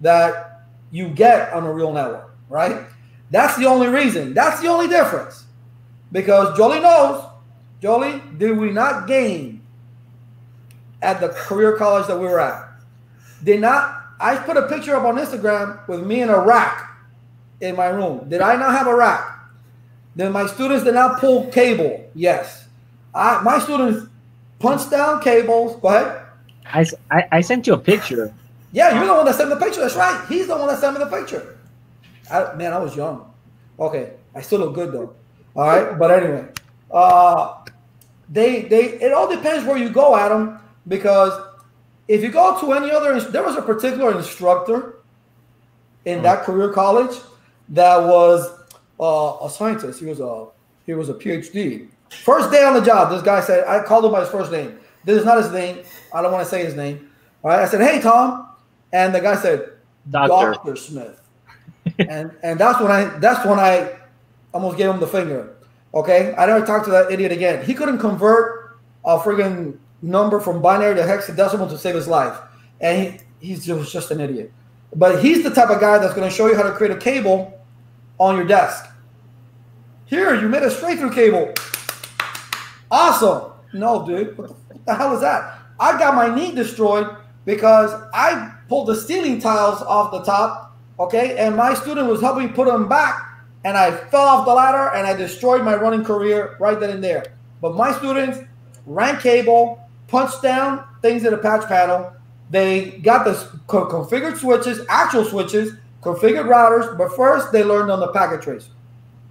that you get on a real network, right? That's the only reason. That's the only difference. Because Jolie knows, Jolie, did we not gain at the career college that we were at? Did not, I put a picture up on Instagram with me in a rack in my room. Did I not have a rack? Then my students did not pull cable. Yes. I, my students... punch down cables. Go ahead. I, I, I sent you a picture. Yeah, you're the one that sent me the picture. That's right. He's the one that sent me the picture. I, man, I was young. Okay, I still look good though. All right, but anyway, uh, they they it all depends where you go, Adam. Because if you go to any other, there was a particular instructor in mm-hmm. that career college that was uh, a scientist. He was a he was a PhD. First day on the job, this guy said, I called him by his first name. This is not his name. I don't want to say his name. All right. I said, hey, Tom. And the guy said, Doctor, Doctor Smith. and and that's when I that's when I almost gave him the finger. Okay. I never talked to that idiot again. He couldn't convert a friggin' number from binary to hexadecimal to save his life. And he, he's just, just an idiot. But he's the type of guy that's going to show you how to create a cable on your desk. Here, you made a straight through cable. Awesome. No, dude. What the hell is that? I got my knee destroyed because I pulled the ceiling tiles off the top, okay, and my student was helping me put them back, and I fell off the ladder, and I destroyed my running career right then and there. But my students ran cable, punched down things in a patch panel. They got the co configured switches, actual switches, configured routers, but first they learned on the packet trace.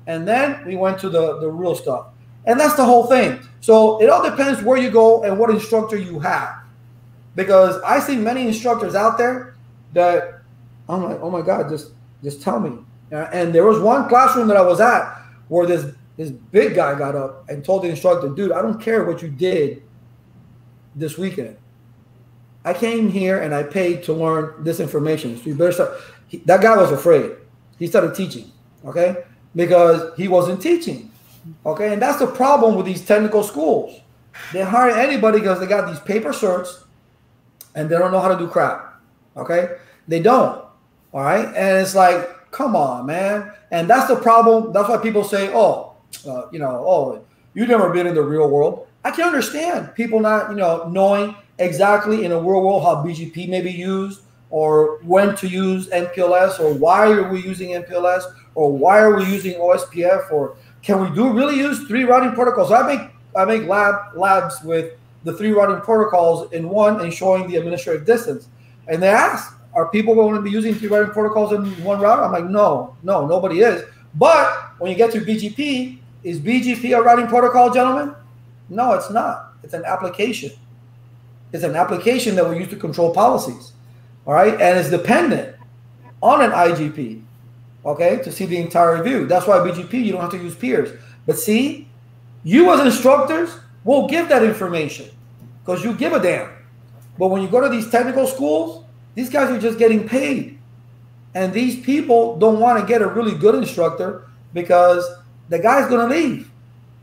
And then we went to the, the real stuff. And that's the whole thing. So it all depends where you go and what instructor you have. Because I see many instructors out there that I'm like, oh my God, just just tell me. And there was one classroom that I was at where this, this big guy got up and told the instructor, dude, I don't care what you did this weekend. I came here and I paid to learn this information. So you better start. He, that guy was afraid. He started teaching, okay? Because he wasn't teaching. Okay, and that's the problem with these technical schools. They hire anybody because they got these paper certs and they don't know how to do crap. Okay, they don't. All right, and it's like, come on, man. And that's the problem. That's why people say, oh, uh, you know, oh, you've never been in the real world. I can understand people not, you know, knowing exactly in a real world how B G P may be used or when to use M P L S or why are we using M P L S or why are we using O S P F or can we do really use three routing protocols? I make I make lab labs with the three routing protocols in one and showing the administrative distance. And they ask, are people going to be using three routing protocols in one router? I'm like, no, no, nobody is. But when you get to B G P, is B G P a routing protocol, gentlemen? No, it's not. It's an application. It's an application that we use to control policies, all right? And it's dependent on an I G P, okay, to see the entire view. That's why B G P, you don't have to use peers. But see, you as instructors will give that information because you give a damn. But when you go to these technical schools, these guys are just getting paid. And these people don't want to get a really good instructor because the guy's going to leave.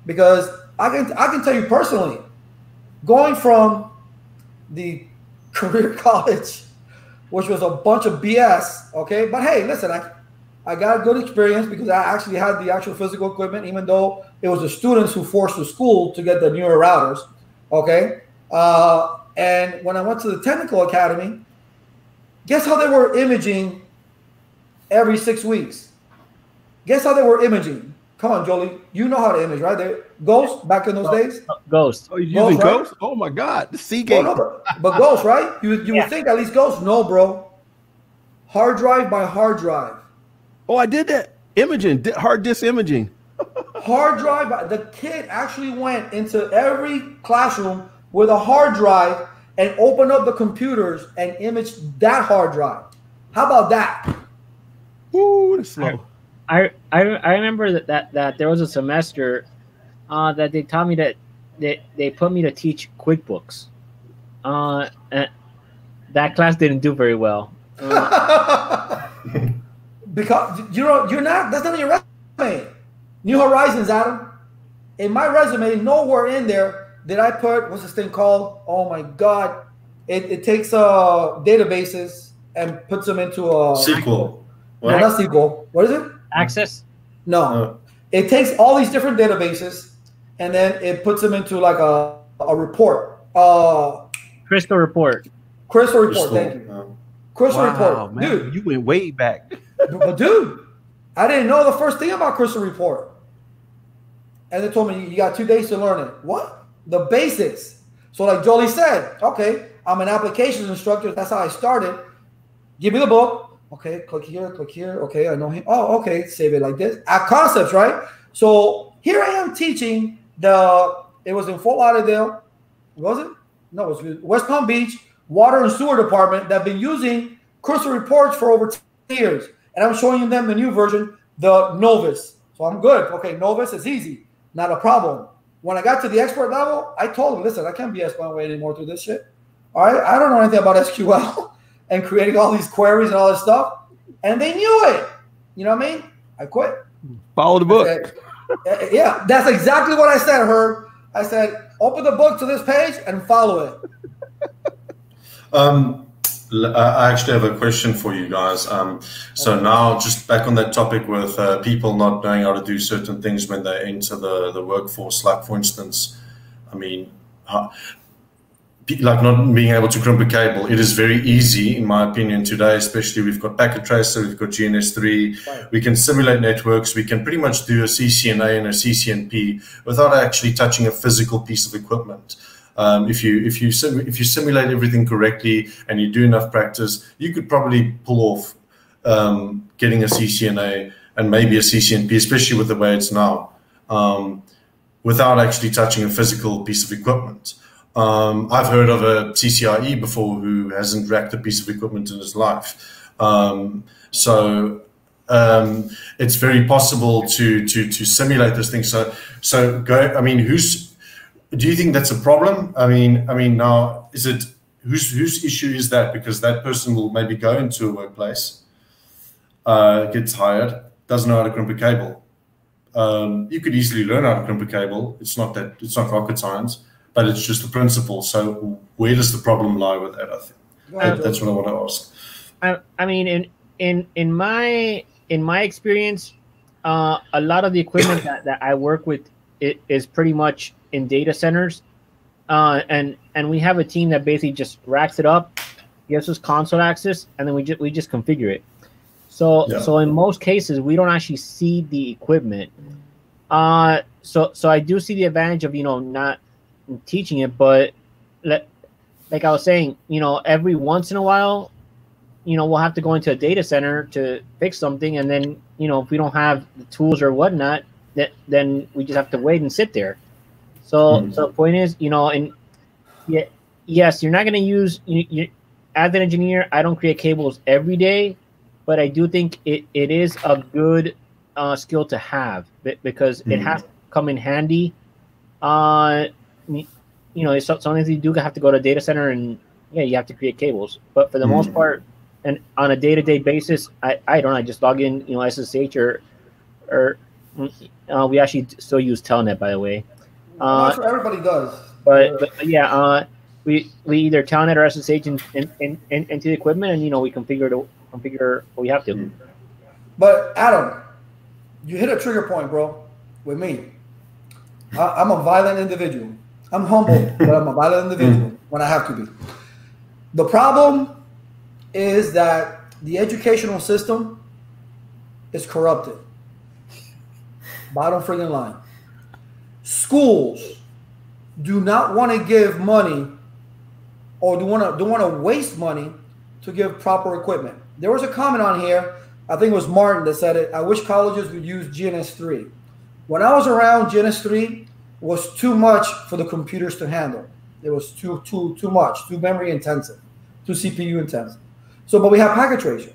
Because I can, I can tell you personally, going from the career college, which was a bunch of B S, okay? But hey, listen, I, I got a good experience because I actually had the actual physical equipment, even though it was the students who forced the school to get the newer routers, okay? Uh, and when I went to the technical academy, guess how they were imaging every six weeks? Guess how they were imaging? Come on, Jolie. You know how to image, right? They, Ghost back in those days? Ghost. Oh, you using Ghost? Ghost? Right? Oh, my God. The Seagate. Oh, no, but Ghost, right? You, you yeah. would think at least Ghost. No, bro. Hard drive by hard drive. Oh, I did that. Imaging. Hard disk imaging. Hard drive. By, the kid actually went into every classroom with a hard drive and open up the computers and image that hard drive. How about that? Ooh, that's slow. I, I, I remember that, that, that there was a semester uh, that they taught me that they, they put me to teach QuickBooks. Uh, and that class didn't do very well. Uh, because you're, you're not, that's not in your resume. New Horizons, Adam. In my resume, nowhere in there did I put, what's this thing called? Oh my God. It, it takes uh, databases and puts them into a S Q L. No, not S Q L. What is it? Access? No. Oh. It takes all these different databases and then it puts them into like a, a report. Uh, Crystal report. Crystal report, Crystal. Thank you. Oh. Crystal wow, report. Man. Dude, you went way back. But dude, I didn't know the first thing about Crystal report. And they told me, you got two days to learn it. What? The basics. So like Jolie said, okay, I'm an applications instructor. That's how I started. Give me the book. Okay, click here, click here. Okay, I know him. Oh, okay, save it like this. At concepts, right? So here I am teaching the, it was in Fort Lauderdale. Was it? No, it was West Palm Beach, Water and Sewer Department that have been using Cursor Reports for over ten years. And I'm showing them the new version, the novice. So I'm good. Okay, novice is easy. Not a problem. When I got to the expert level, I told them, listen, I can't be S one way anymore through this shit. All right, I don't know anything about S Q L and creating all these queries and all this stuff. And they knew it. You know what I mean? I quit. Follow the book. Said, yeah, that's exactly what I said, Herb. I said, open the book to this page and follow it. um, I actually have a question for you guys. Um, so okay. Now just back on that topic with uh, people not knowing how to do certain things when they enter the, the workforce, like for instance, I mean, uh, like not being able to crumple cable. It is very easy, in my opinion, today, especially we've got packet tracer, we've got G N S three, right. We can simulate networks, we can pretty much do a C C N A and a C C N P without actually touching a physical piece of equipment. Um, if you if you sim if you simulate everything correctly and you do enough practice, you could probably pull off um, getting a C C N A and maybe a C C N P, especially with the way it's now, um, without actually touching a physical piece of equipment. Um, I've heard of a C C I E before who hasn't racked a piece of equipment in his life. Um, so um, it's very possible to to to simulate this thing. So so go. I mean, who's do you think that's a problem? I mean, I mean, now is it whose whose issue is that? Because that person will maybe go into a workplace, uh, gets hired, doesn't know how to crimp a cable. Um, you could easily learn how to crimp a cable. It's not that it's not rocket science, but it's just the principle. So where does the problem lie with that? I think well, that, that's what I want to ask. I, I mean, in in in my in my experience, uh, a lot of the equipment that, that I work with it is pretty much in data centers, uh, and and we have a team that basically just racks it up, gives us console access, and then we just we just configure it. So yeah. So in most cases we don't actually see the equipment. Uh, so so I do see the advantage of you know not teaching it, but let, like I was saying, you know every once in a while, you know, we'll have to go into a data center to fix something. And then, you know, if we don't have the tools or whatnot, that then we just have to wait and sit there. So, mm-hmm. so the point is, you know, and yeah, yes, you're not going to use, you, you, as an engineer, I don't create cables every day, but I do think it, it is a good uh, skill to have because mm-hmm. it has to come in handy. Uh, you know, sometimes you do have to go to a data center and, yeah, you have to create cables. But for the mm-hmm. most part, and on a day-to-day basis, I, I don't know, I just log in, you know, S S H or, or uh, we actually still use Telnet, by the way. Uh, That's what everybody does. But, but yeah, uh, we we either Telnet or S S H in, in, in, in, into the equipment, and, you know, we configure, to, configure what we have to. But, Adam, you hit a trigger point, bro, with me. I, I'm a violent individual. I'm humble, but I'm a violent individual when I have to be. The problem is that the educational system is corrupted. Bottom friggin' line. Schools do not want to give money or do want to do want to waste money to give proper equipment. There was a comment on here, I think it was Martin that said it, I wish colleges would use G N S three. When I was around, G N S three was too much for the computers to handle. It was too too too much, too memory intensive, too C P U intensive. So, but we have packet tracing.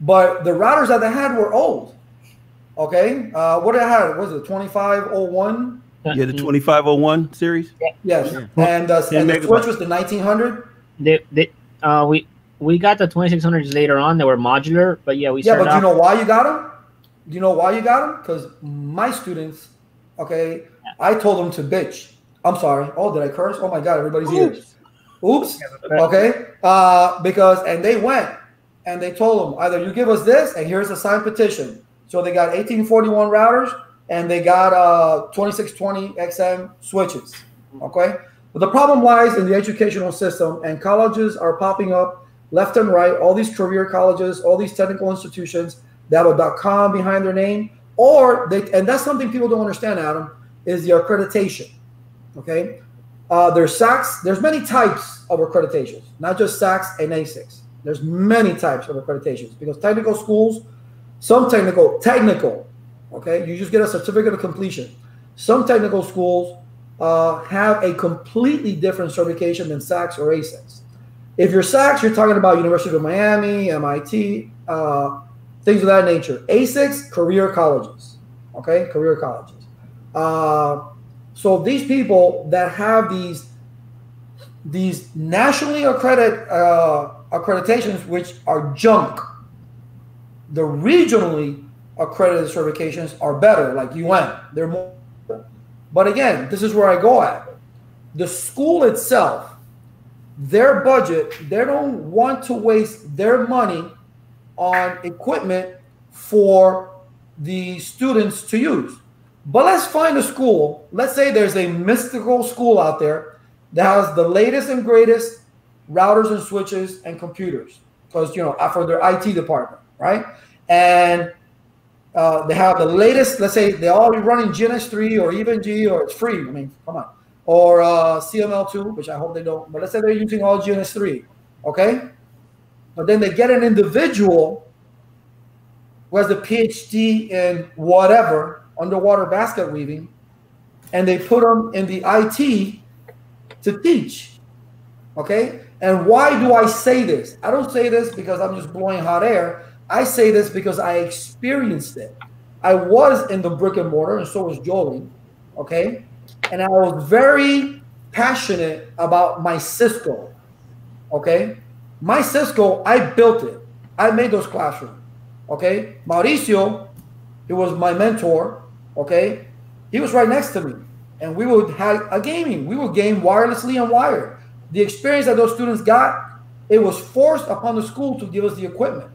But the routers that they had were old. Okay, uh, what I had was it twenty-five oh one. Yeah, the twenty-five oh one series. Yeah. Yes, yeah. and, uh, and the switch was the nineteen hundred. They, they, uh, we we got the twenty-six hundreds later on. They were modular, but yeah, we yeah. But off. You know why you got them? You know why you got them? Because my students, okay, yeah. I told them to bitch. I'm sorry. Oh, did I curse? Oh my God, everybody's ears. Oops. Okay. Uh, because, and they went and they told them either you give us this and here's a signed petition. So they got eighteen forty-one routers and they got uh, twenty-six twenty X M switches. Okay. But the problem lies in the educational system, and colleges are popping up left and right. All these career colleges, all these technical institutions that have a .com behind their name, or they, and that's something people don't understand, Adam, is the accreditation. Okay, uh, there's S A Cs. There's many types of accreditations, not just S A Cs and A S I Cs. There's many types of accreditations because technical schools, some technical, technical, okay, you just get a certificate of completion. Some technical schools uh, have a completely different certification than S A Cs or A S I Cs. If you're S A Cs, you're talking about University of Miami, M I T, uh, things of that nature. A S I Cs, career colleges, okay, career colleges. Uh, So these people that have these these nationally accredited uh, accreditations, which are junk, the regionally accredited certifications are better, like U N. They're more. But again, this is where I go at. The school itself, their budget, they don't want to waste their money on equipment for the students to use. But let's find a school. Let's say there's a mystical school out there that has the latest and greatest routers and switches and computers, because you know for their I T department, right? And uh, they have the latest. Let's say they're already running G N S three or even G, or it's free. I mean, come on, or uh, C M L two, which I hope they don't. But let's say they're using all G N S three, okay? But then they get an individual who has a PhD in whatever, underwater basket weaving, and they put them in the I T to teach, okay? And why do I say this? I don't say this because I'm just blowing hot air. I say this because I experienced it. I was in the brick and mortar, and so was Jolie, okay? And I was very passionate about my Cisco, okay? My Cisco, I built it. I made those classrooms, okay? Mauricio, he was my mentor, okay? He was right next to me, and we would have a gaming. We would game wirelessly and wired. The experience that those students got, it was forced upon the school to give us the equipment,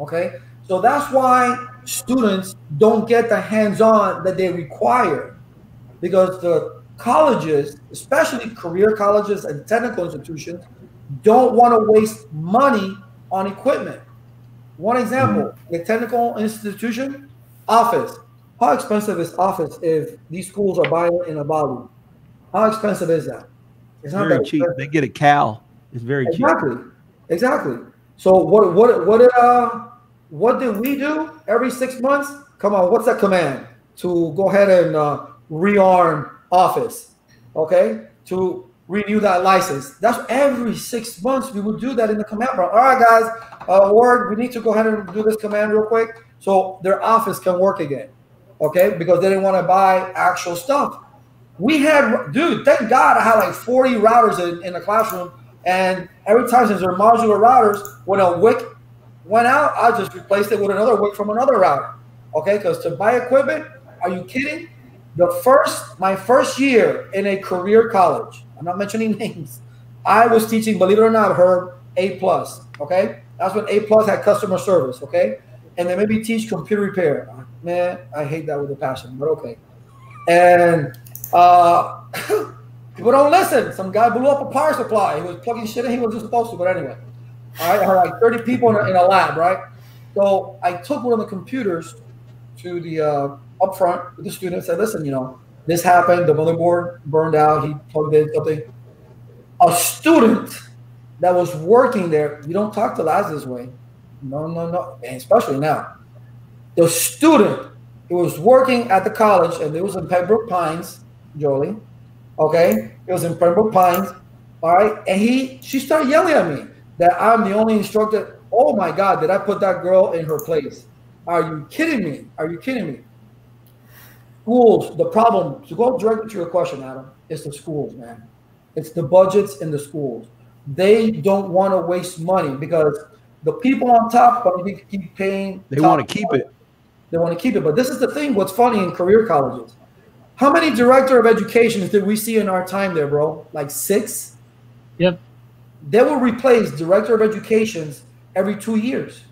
okay? So that's why students don't get the hands-on that they require, because the colleges, especially career colleges and technical institutions, don't want to waste money on equipment. One example, mm-hmm. a technical institution, Office. How expensive is Office if these schools are buying it in a bottle? How expensive is that? It's not very that cheap. Expensive. They get a cow. It's very exactly. cheap. Exactly. Exactly. So what what what uh what did we do every six months? Come on, what's that command to go ahead and uh, rearm Office? Okay, to renew that license. That's every six months we would do that in the command bar. All right, guys, uh, Word, we need to go ahead and do this command real quick so their Office can work again. Okay, because they didn't want to buy actual stuff. We had, dude, thank God I had like forty routers in, in the classroom, and every time since they're modular routers, when a W I C went out, I just replaced it with another W I C from another router. Okay, because to buy equipment, are you kidding? The first, my first year in a career college, I'm not mentioning names, I was teaching, believe it or not, Herb, A plus, okay? That's when A plus had customer service, okay? And they made me teach computer repair. Man, I hate that with a passion, but okay. And uh, people don't listen. Some guy blew up a power supply. He was plugging shit in. He wasn't supposed to, but anyway. All right, I had like thirty people in a, in a lab, right? So I took one of the computers to the uh, up front with the student, said, listen, you know, this happened, the motherboard burned out, he plugged in something. A student that was working there, you don't talk to lads this way. No, no, no, and especially now. The student who was working at the college, and it was in Pembroke Pines, Jolie, okay? It was in Pembroke Pines, all right? And he, she started yelling at me that I'm the only instructor. Oh my God, did I put that girl in her place? Are you kidding me? Are you kidding me? Schools, the problem, to go directly to your question, Adam, it's the schools, man. It's the budgets in the schools. They don't want to waste money because the people on top are going to keep paying. They want to keep it. They want to keep it. But this is the thing, what's funny in career colleges. How many director of educations did we see in our time there, bro? Like six? Yep. They will replace director of educations every two years.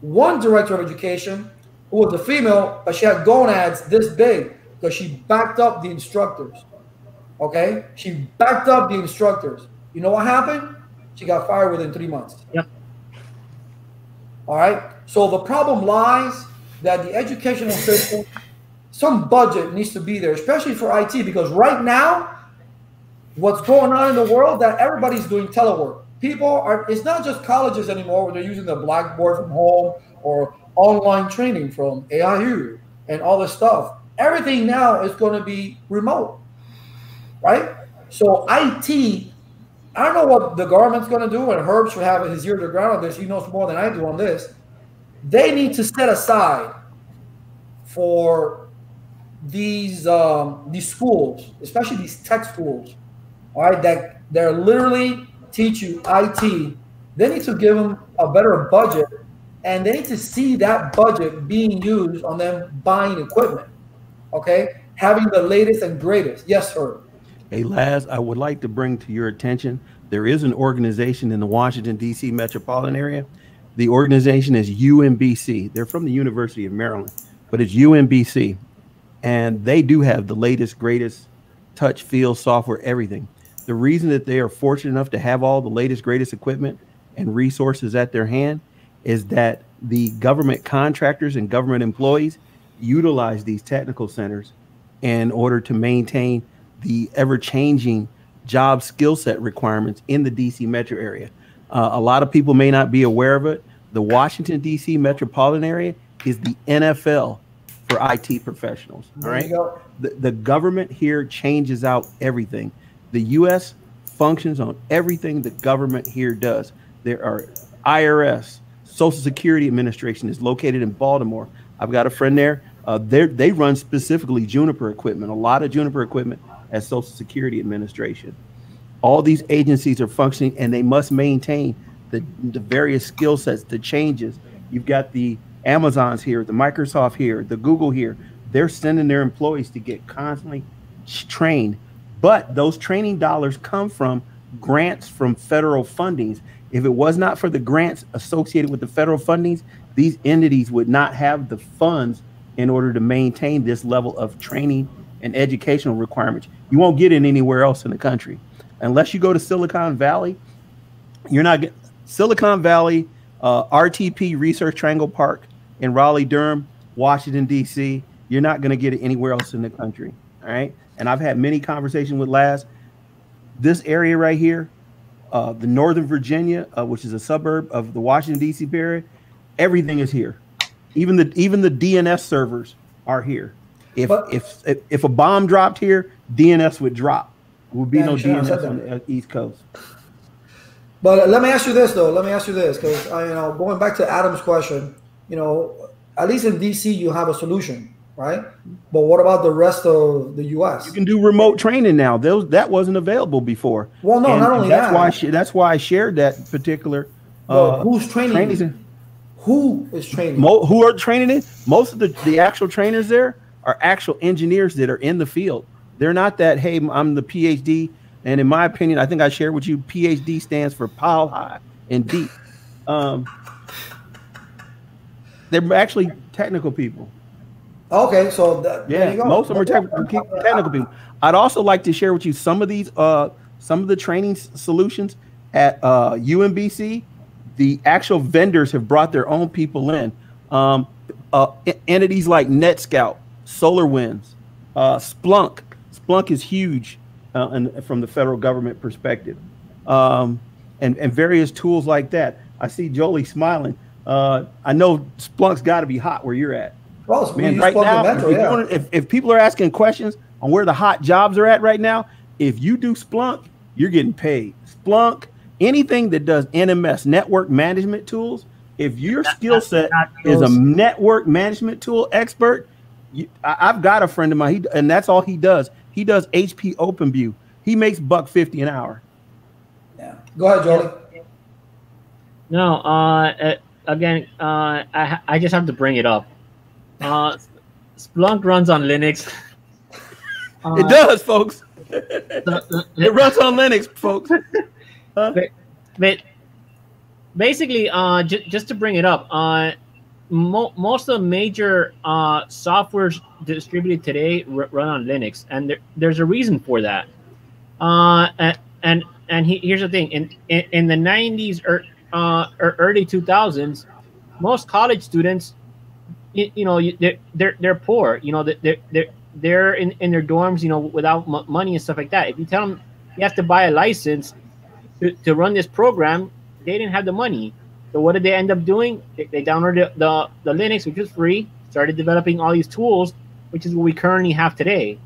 One director of education who was a female, but she had gonads this big because she backed up the instructors, okay? She backed up the instructors. You know what happened? She got fired within three months. Yep. All right? So the problem lies that the educational system, some budget needs to be there, especially for I T, because right now, what's going on in the world that everybody's doing telework. People are, it's not just colleges anymore where they're using the Blackboard from home or online training from A I U and all this stuff. Everything now is going to be remote, right? So I T, I don't know what the government's going to do, and Herb should have his ear to the ground on this. He knows more than I do on this. They need to set aside for these, um, these schools, especially these tech schools, all right, that they're literally teach you I T, they need to give them a better budget, and they need to see that budget being used on them buying equipment, okay? Having the latest and greatest. Yes, sir. Hey, Laz, I would like to bring to your attention, there is an organization in the Washington, D C metropolitan area. The organization is U M B C. They're from the University of Maryland, but it's U M B C. And they do have the latest, greatest touch, feel, software, everything. The reason that they are fortunate enough to have all the latest, greatest equipment and resources at their hand is that the government contractors and government employees utilize these technical centers in order to maintain the ever-changing job skill set requirements in the D C metro area. Uh, a lot of people may not be aware of it. The Washington, D C metropolitan area is the N F L for I T professionals. All right, the, the government here changes out everything. The U S functions on everything the government here does. There are I R S, Social Security Administration is located in Baltimore. I've got a friend there. Uh, they run specifically Juniper equipment, a lot of Juniper equipment at Social Security Administration. All these agencies are functioning, and they must maintain the, the various skill sets, the changes. You've got the Amazons here, the Microsoft here, the Google here. They're sending their employees to get constantly trained. But those training dollars come from grants from federal fundings. If it was not for the grants associated with the federal fundings, these entities would not have the funds in order to maintain this level of training and educational requirements. You won't get it anywhere else in the country. Unless you go to Silicon Valley, you're not getting Silicon Valley, uh, R T P Research Triangle Park in Raleigh, Durham, Washington, D C. You're not going to get it anywhere else in the country. All right. And I've had many conversations with Laz. This area right here, uh, the Northern Virginia, uh, which is a suburb of the Washington D C area, everything is here. Even the even the D N S servers are here. If but, if if a bomb dropped here, D N S would drop. There would be no D N S on the East Coast. But let me ask you this, though. Let me ask you this, because you know, going back to Adam's question, you know, at least in D C you have a solution, right? But what about the rest of the U S? You can do remote training now. Those that wasn't available before. Well, no, and, not only that's that. Why I that's why I shared that particular. Well, uh, who's training? training. Who is training? Mo who are training it? Most of the, the actual trainers there are actual engineers that are in the field. They're not that, hey, I'm the P H D. And in my opinion, I think I shared with you, P H D stands for pile high and deep. Um, they're actually technical people. Okay, so that, yeah, there you go. Most of them are te technical people. I'd also like to share with you some of these, uh, some of the training solutions at uh, U M B C. The actual vendors have brought their own people in. Um, uh, entities like NetScout, SolarWinds, uh, Splunk. Splunk is huge. Uh, and from the federal government perspective, um, and, and various tools like that. I see Jolie smiling. Uh, I know Splunk's got to be hot where you're at. Well, man, right now, if, yeah. doing, if, if people are asking questions on where the hot jobs are at right now, if you do Splunk, you're getting paid. Splunk, anything that does N M S, network management tools, if your skill set is a network management tool expert, you, I, I've got a friend of mine, he, and that's all he does. He does H P OpenView. He makes buck fifty an hour. Yeah. Go ahead, Jolie. No, uh, again, uh, I I just have to bring it up. Uh, Splunk runs on Linux. Uh, it does, folks. It runs on Linux, folks. Huh? But, but basically, uh, j just to bring it up, uh, Mo most of the major uh, softwares distributed today r run on Linux, and there, there's a reason for that. Uh, and and, and he, here's the thing: in in, in the nineties or uh, early two thousands, most college students, you, you know, they're, they're they're poor. You know, they're they're they're in in their dorms, you know, without m money and stuff like that. If you tell them you have to buy a license to, to run this program, they didn't have the money. So what did they end up doing? They, they downloaded the, the, the Linux, which was free, started developing all these tools, which is what we currently have today.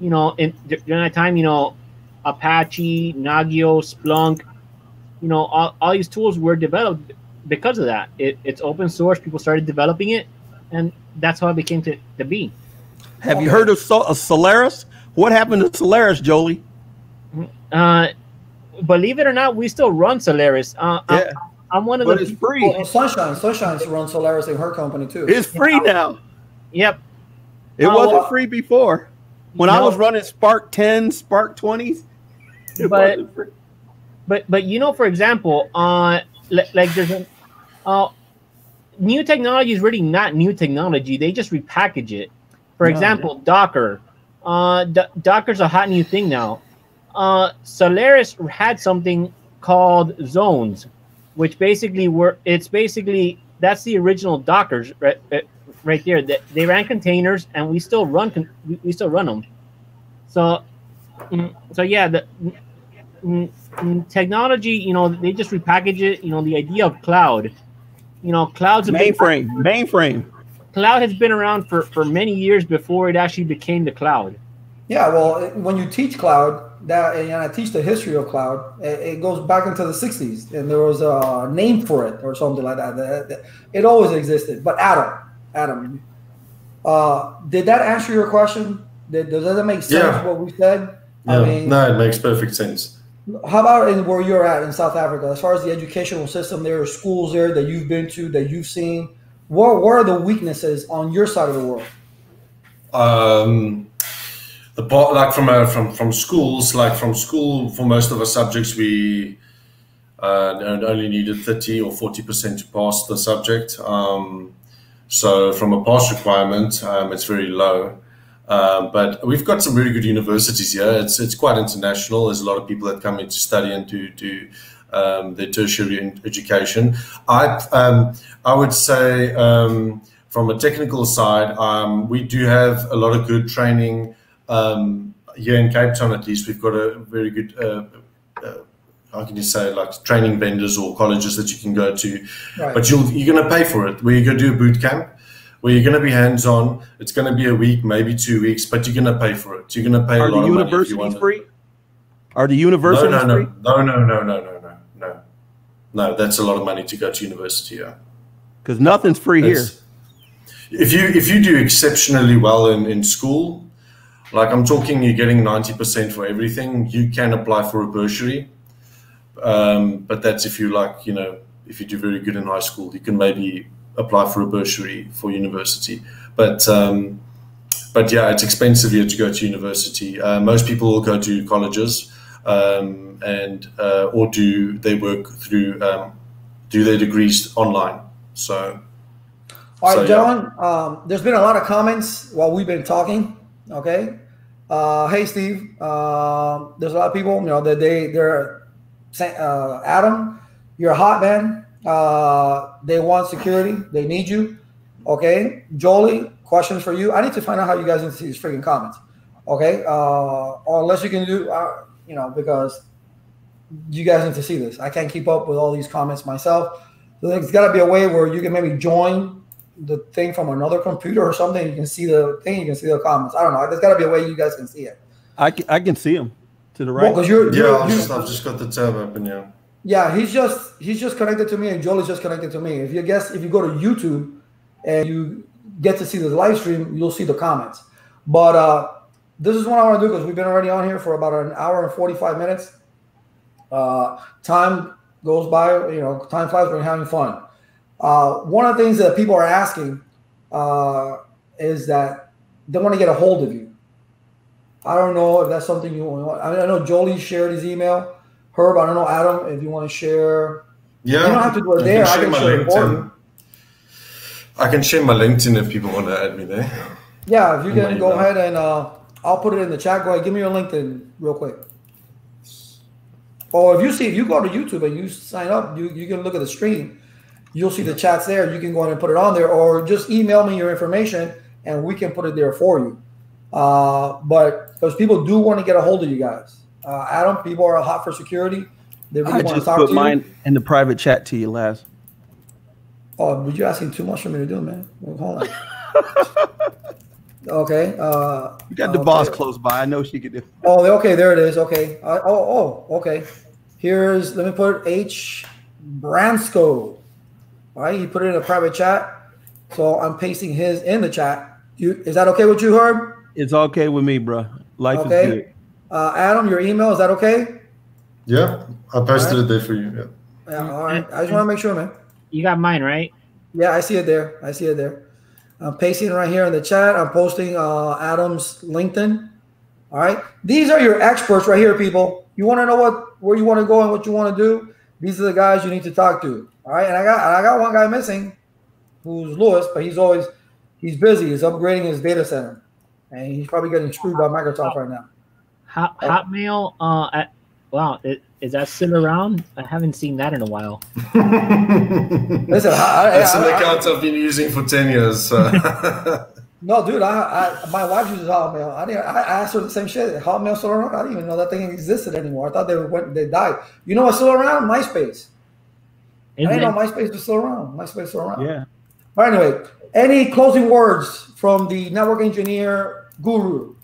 You know, in, during that time, you know, Apache, Nagios, Splunk, you know, all, all these tools were developed because of that. It, it's open source. People started developing it, and that's how it became to, to be. Have you heard of, Sol of Solaris? What happened to Solaris, Jolie? Uh, believe it or not, we still run Solaris. Uh, yeah. I, I'm one of but the it's free. Oh, Sunshine, Sunshine's run Solaris in her company too. It's free now. Yep. It uh, wasn't well, free before. When no, I was running Spark ten, Spark twenties, it but, wasn't free. But but you know, for example, uh, like there's a, uh, new technology is really not new technology. They just repackage it. For no, example, no. Docker. Uh, D Docker's a hot new thing now. Uh, Solaris had something called zones, which basically were, it's basically, that's the original Dockers right, right there. That they ran containers, and we still run, we still run them. So, so yeah, the technology, you know, they just repackage it. You know, the idea of cloud, you know, clouds. Mainframe, mainframe. Cloud has been around for, for many years before it actually became the cloud. Yeah, well, when you teach cloud, that and I teach the history of cloud, it, it goes back into the sixties, and there was a name for it or something like that. It always existed. But Adam, Adam, uh, did that answer your question? Did, does that make sense? Yeah. What we said? Yeah. I mean, no, it makes perfect sense. How about in where you're at in South Africa, as far as the educational system? There are schools there that you've been to, that you've seen. What, what are the weaknesses on your side of the world? Um. The part, like from a, from from schools, like from school, for most of our subjects, we uh, only needed thirty or forty percent to pass the subject. Um, so from a pass requirement, um, it's very low. Um, but we've got some very good universities here. It's it's quite international. There's a lot of people that come in to study and to do um, their tertiary education. I um, I would say um, from a technical side, um, we do have a lot of good training. Um, here in Cape Town, at least, we've got a very good uh, uh, how can you say, like training vendors or colleges that you can go to, right. but you'll, you're going to pay for it. Where you go do a boot camp, where you're going to be hands-on. It's going to be a week, maybe two weeks, but you're going to pay for it. You're going to pay a lot of money if you want it. Are the universities free? Are the universities no, no, free? No, no, no, no, no, no, no, no. That's a lot of money to go to university. Yeah, because nothing's free that's, here. If you if you do exceptionally well in in school, like I'm talking, you're getting ninety percent for everything. You can apply for a bursary. Um, but that's if you like, you know, if you do very good in high school, you can maybe apply for a bursary for university. But um, but yeah, it's expensive here to go to university. Uh, most people will go to colleges um, and uh, or do their work through um, do their degrees online. So, all right, so, John. Yeah. Um, there's been a lot of comments while we've been talking. Okay. Uh, hey, Steve. Uh, there's a lot of people, you know, that they they're. Uh, Adam, you're hot, man. Uh, they want security. They need you. Okay. Jolie, questions for you. I need to find out how you guys can see these freaking comments. Okay. Uh, or unless you can do, uh, you know, because you guys need to see this. I can't keep up with all these comments myself. There's got to be a way where you can maybe join the thing from another computer or something. You can see the thing. You can see the comments. I don't know. There's got to be a way you guys can see it. I can, I can see them. To the right. Well, you're, yeah, you're, I've, just, I've just got the tab open. Yeah. Yeah, he's just he's just connected to me, and Jolie's just connected to me. If you guess, if you go to YouTube and you get to see the live stream, you'll see the comments. But uh, this is what I want to do because we've been already on here for about an hour and forty-five minutes. Uh, time goes by, you know, time flies when you're having fun. Uh, one of the things that people are asking uh, is that they want to get a hold of you. I don't know if that's something you want. I mean, I know Jolie shared his email. Herb, I don't know, Adam, if you want to share. Yeah. You don't have to go there. I can share it. I can share my LinkedIn if people want to add me there. Yeah, if you can go ahead and uh, I'll put it in the chat. Go ahead, give me your LinkedIn real quick. Or if you see, if you go to YouTube and you sign up, you, you can look at the stream. You'll see the chats there. You can go ahead and put it on there, or just email me your information and we can put it there for you. Uh, but because people do want to get a hold of you guys, uh, Adam, people are hot for security. They really I want just to talk put to mine you. in the private chat to you, Laz. Oh, but you're asking too much for me to do, man. Well, hold on. okay. Uh, you got the okay. boss close by. I know she could do. Oh, okay. There it is. Okay. Uh, oh, oh, okay. Here's let me put H Bransco. All right, he put it in a private chat, so I'm pasting his in the chat. You is that okay with you, Herb? It's okay with me, bro. Life okay. is good. Uh, Adam, your email, is that okay? Yeah, I posted right. it there for you. Yeah. yeah all right. I just want to make sure, man. You got mine, right? Yeah, I see it there. I see it there. I'm pasting right here in the chat. I'm posting uh, Adam's LinkedIn. All right. These are your experts right here, people. You want to know what where you want to go and what you want to do? These are the guys you need to talk to. All right. And I got I got one guy missing, who's Lewis, but he's always he's busy. He's upgrading his data center. And he's probably getting screwed by Microsoft right now. Hot, oh. Hotmail, uh, at, wow, it, is that still around? I haven't seen that in a while. Listen, I, I, that's I, an I, account I, I've been using for ten years. So. no, dude, I, I my wife uses Hotmail. I didn't. I asked her the same shit. Hotmail still around? I didn't even know that thing existed anymore. I thought they went, they died. You know what's still around? MySpace. Isn't I didn't it? know MySpace was still around. MySpace still around. Yeah. But anyway, any closing words from the network engineer? Guru.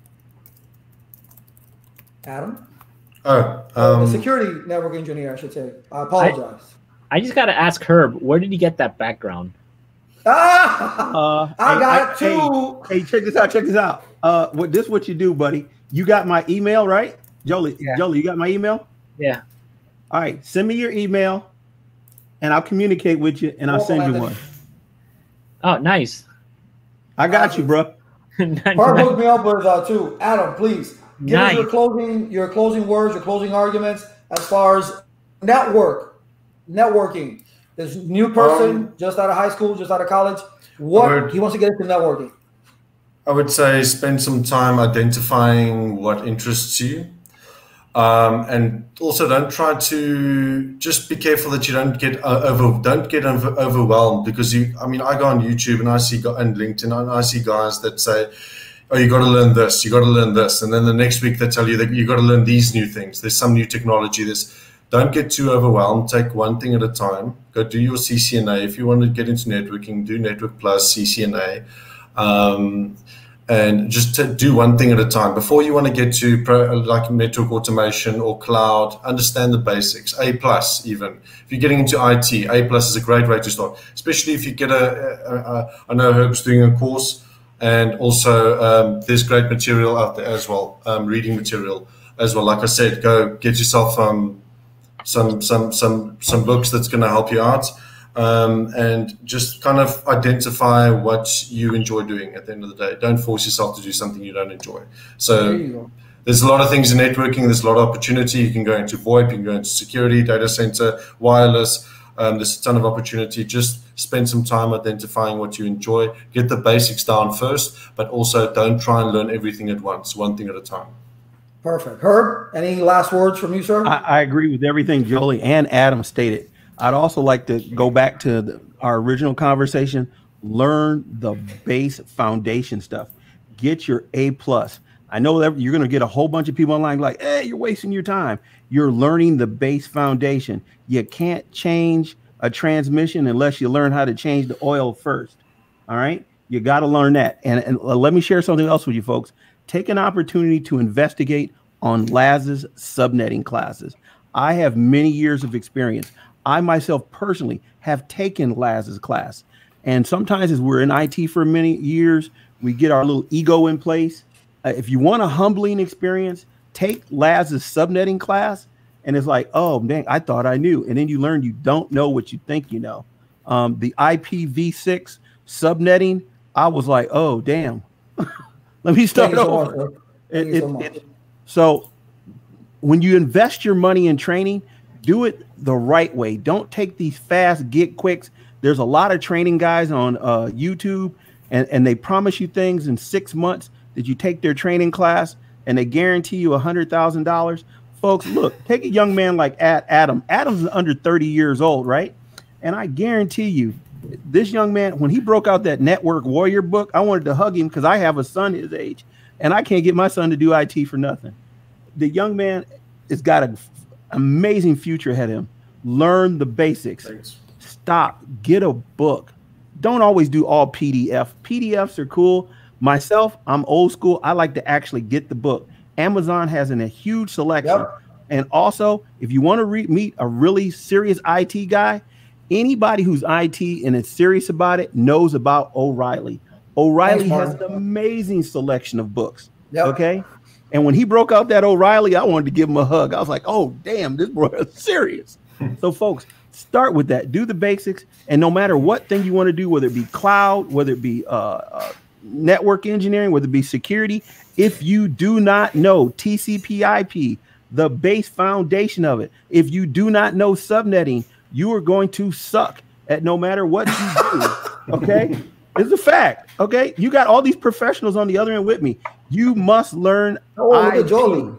Adam? Oh, um, a security network engineer, I should say. I apologize. I, I just got to ask Herb, where did he get that background? Ah, uh, I got I, two. Hey, hey, check this out. Check this out. Uh, what, this is what you do, buddy. You got my email, right? Jolie, yeah. Jolie, you got my email? Yeah. All right. Send me your email, and I'll communicate with you, and I'll send you one. Oh, nice. I got nice. you, bro. Herb hooked me up with uh, two. Adam, please give nice. us your closing, your closing words, your closing arguments as far as network, networking. This new person um, just out of high school, just out of college, what would, he wants to get into networking. I would say spend some time identifying what interests you, um, and also don't try to just be careful that you don't get over, don't get over, overwhelmed because you. I mean, I go on YouTube and I see and LinkedIn and I see guys that say, "Oh, you got to learn this, you got to learn this," and then the next week they tell you that you got to learn these new things. There's some new technology. There's Don't get too overwhelmed. Take one thing at a time. Go do your C C N A. If you want to get into networking, do Network Plus, C C N A. Um, and just to do one thing at a time. Before you want to get to pro, like network automation or cloud, understand the basics. A plus even. If you're getting into I T, A plus is a great way to start. Especially if you get a, a, a I know Herb's doing a course, and also um, there's great material out there as well, um, reading material as well. Like I said, go get yourself um, some, some, some, some books that's going to help you out. Um, and just kind of identify what you enjoy doing at the end of the day. Don't force yourself to do something you don't enjoy. So there's a lot of things in networking. There's a lot of opportunity. You can go into VoIP, you can go into security, data center, wireless. Um, there's a ton of opportunity. Just spend some time identifying what you enjoy. Get the basics down first, but also don't try and learn everything at once, one thing at a time. Perfect. Herb, any last words from you, sir? I, I agree with everything Jolie and Adam stated. I'd also like to go back to the, our original conversation. Learn the base foundation stuff. Get your A plus. I know that you're going to get a whole bunch of people online like, hey, you're wasting your time. You're learning the base foundation. You can't change a transmission unless you learn how to change the oil first. All right. You got to learn that. And, and let me share something else with you folks. Take an opportunity to investigate on Laz's subnetting classes. I have many years of experience. I myself personally have taken Laz's class. And sometimes as we're in I T for many years, we get our little ego in place. Uh, if you want a humbling experience, take Laz's subnetting class. And it's like, oh, dang, I thought I knew. And then you learn you don't know what you think you know. Um, the I P v six subnetting, I was like, oh, damn. Let me start Thank over. It, it, so, it, so when you invest your money in training, do it the right way. Don't take these fast get quicks. There's a lot of training guys on uh, YouTube, and, and they promise you things in six months that you take their training class, and they guarantee you one hundred thousand dollars. Folks, look, take a young man like Adam. Adam's under thirty years old, right? And I guarantee you, this young man, when he broke out that Network Warrior book, I wanted to hug him because I have a son his age, and I can't get my son to do I T for nothing. The young man has got a amazing future ahead of him. Learn the basics. Thanks. Stop. Get a book. Don't always do all P D F. P D Fs are cool. Myself, I'm old school. I like to actually get the book. Amazon has an, a huge selection. Yep. And also, if you want to re meet a really serious I T guy, anybody who's I T and is serious about it knows about O'Reilly. O'Reilly has an amazing selection of books. Yep. Okay. And when he broke out that O'Reilly, I wanted to give him a hug. I was like, oh, damn, this boy is serious. So, folks, start with that. Do the basics. And no matter what thing you want to do, whether it be cloud, whether it be uh, uh, network engineering, whether it be security, if you do not know T C P I P, the base foundation of it, if you do not know subnetting, you are going to suck at no matter what you do, okay? It's a fact, okay? You got all these professionals on the other end with me. You must learn. Oh, look I T. At Jolie.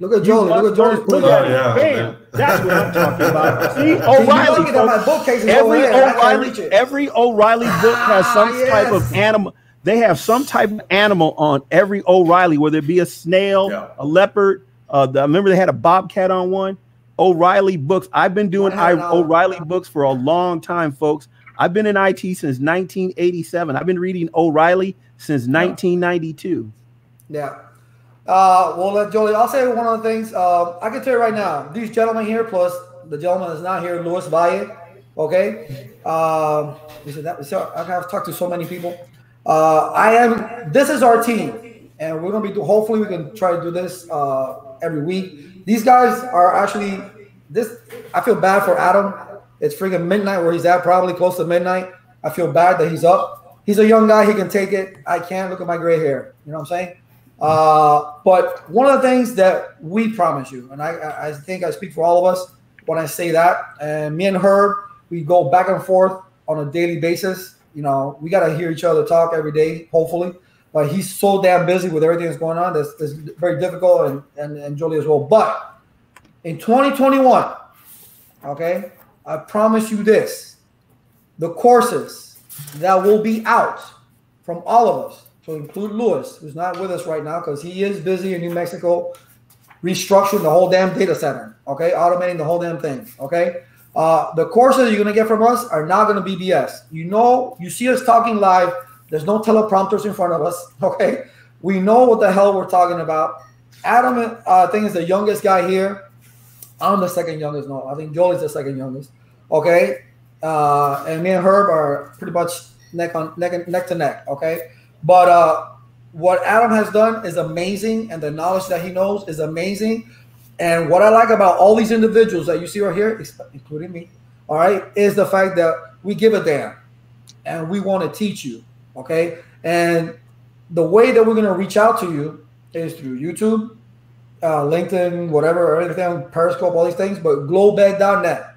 Look at Jolie. Look at Jolie. Look at yeah, Bam. That's what I'm talking about. See, O'Reilly. Every O'Reilly, every O'Reilly book has some ah, yes. type of animal. They have some type of animal on every O'Reilly, whether it be a snail, yeah. a leopard. Uh, the, I remember they had a bobcat on one. O'Reilly books. I've been doing O'Reilly books for a long time, folks. I've been in I T since nineteen eighty-seven. I've been reading O'Reilly since nineteen ninety-two. Yeah. Uh, well, uh, Jolie, I'll say one of the things. Uh, I can tell you right now, these gentlemen here, plus the gentleman that's not here, Louis Valle, okay? Um, I've talked to so many people. Uh, I am. This is our team, and we're going to be – hopefully we can try to do this uh, every week. These guys are actually – this. I feel bad for Adam. It's freaking midnight where he's at, probably close to midnight. I feel bad that he's up. He's a young guy. He can take it. I can't. Look at my gray hair. You know what I'm saying? Uh, but one of the things that we promise you, and I, I think I speak for all of us when I say that, and me and Herb, we go back and forth on a daily basis. You know, we got to hear each other talk every day, hopefully. But he's so damn busy with everything that's going on. That's, that's very difficult, and, and, and Jolie as well. But in twenty twenty-one, okay, I promise you this, the courses that will be out from all of us, to include Louis, who's not with us right now because he is busy in New Mexico restructuring the whole damn data center, okay? Automating the whole damn thing, okay? Uh, the courses you're gonna get from us are not gonna be B S. You know, you see us talking live, there's no teleprompters in front of us, okay? We know what the hell we're talking about. Adam, uh, I think, is the youngest guy here. I'm the second youngest, no, I think Jolie's the second youngest, okay? Uh, and me and Herb are pretty much neck on neck, and, neck to neck, okay? But uh, what Adam has done is amazing, and the knowledge that he knows is amazing. And what I like about all these individuals that you see right here, including me, all right, is the fact that we give a damn and we want to teach you, okay? And the way that we're going to reach out to you is through YouTube, uh, LinkedIn, whatever, or anything, Periscope, all these things, but global dot net.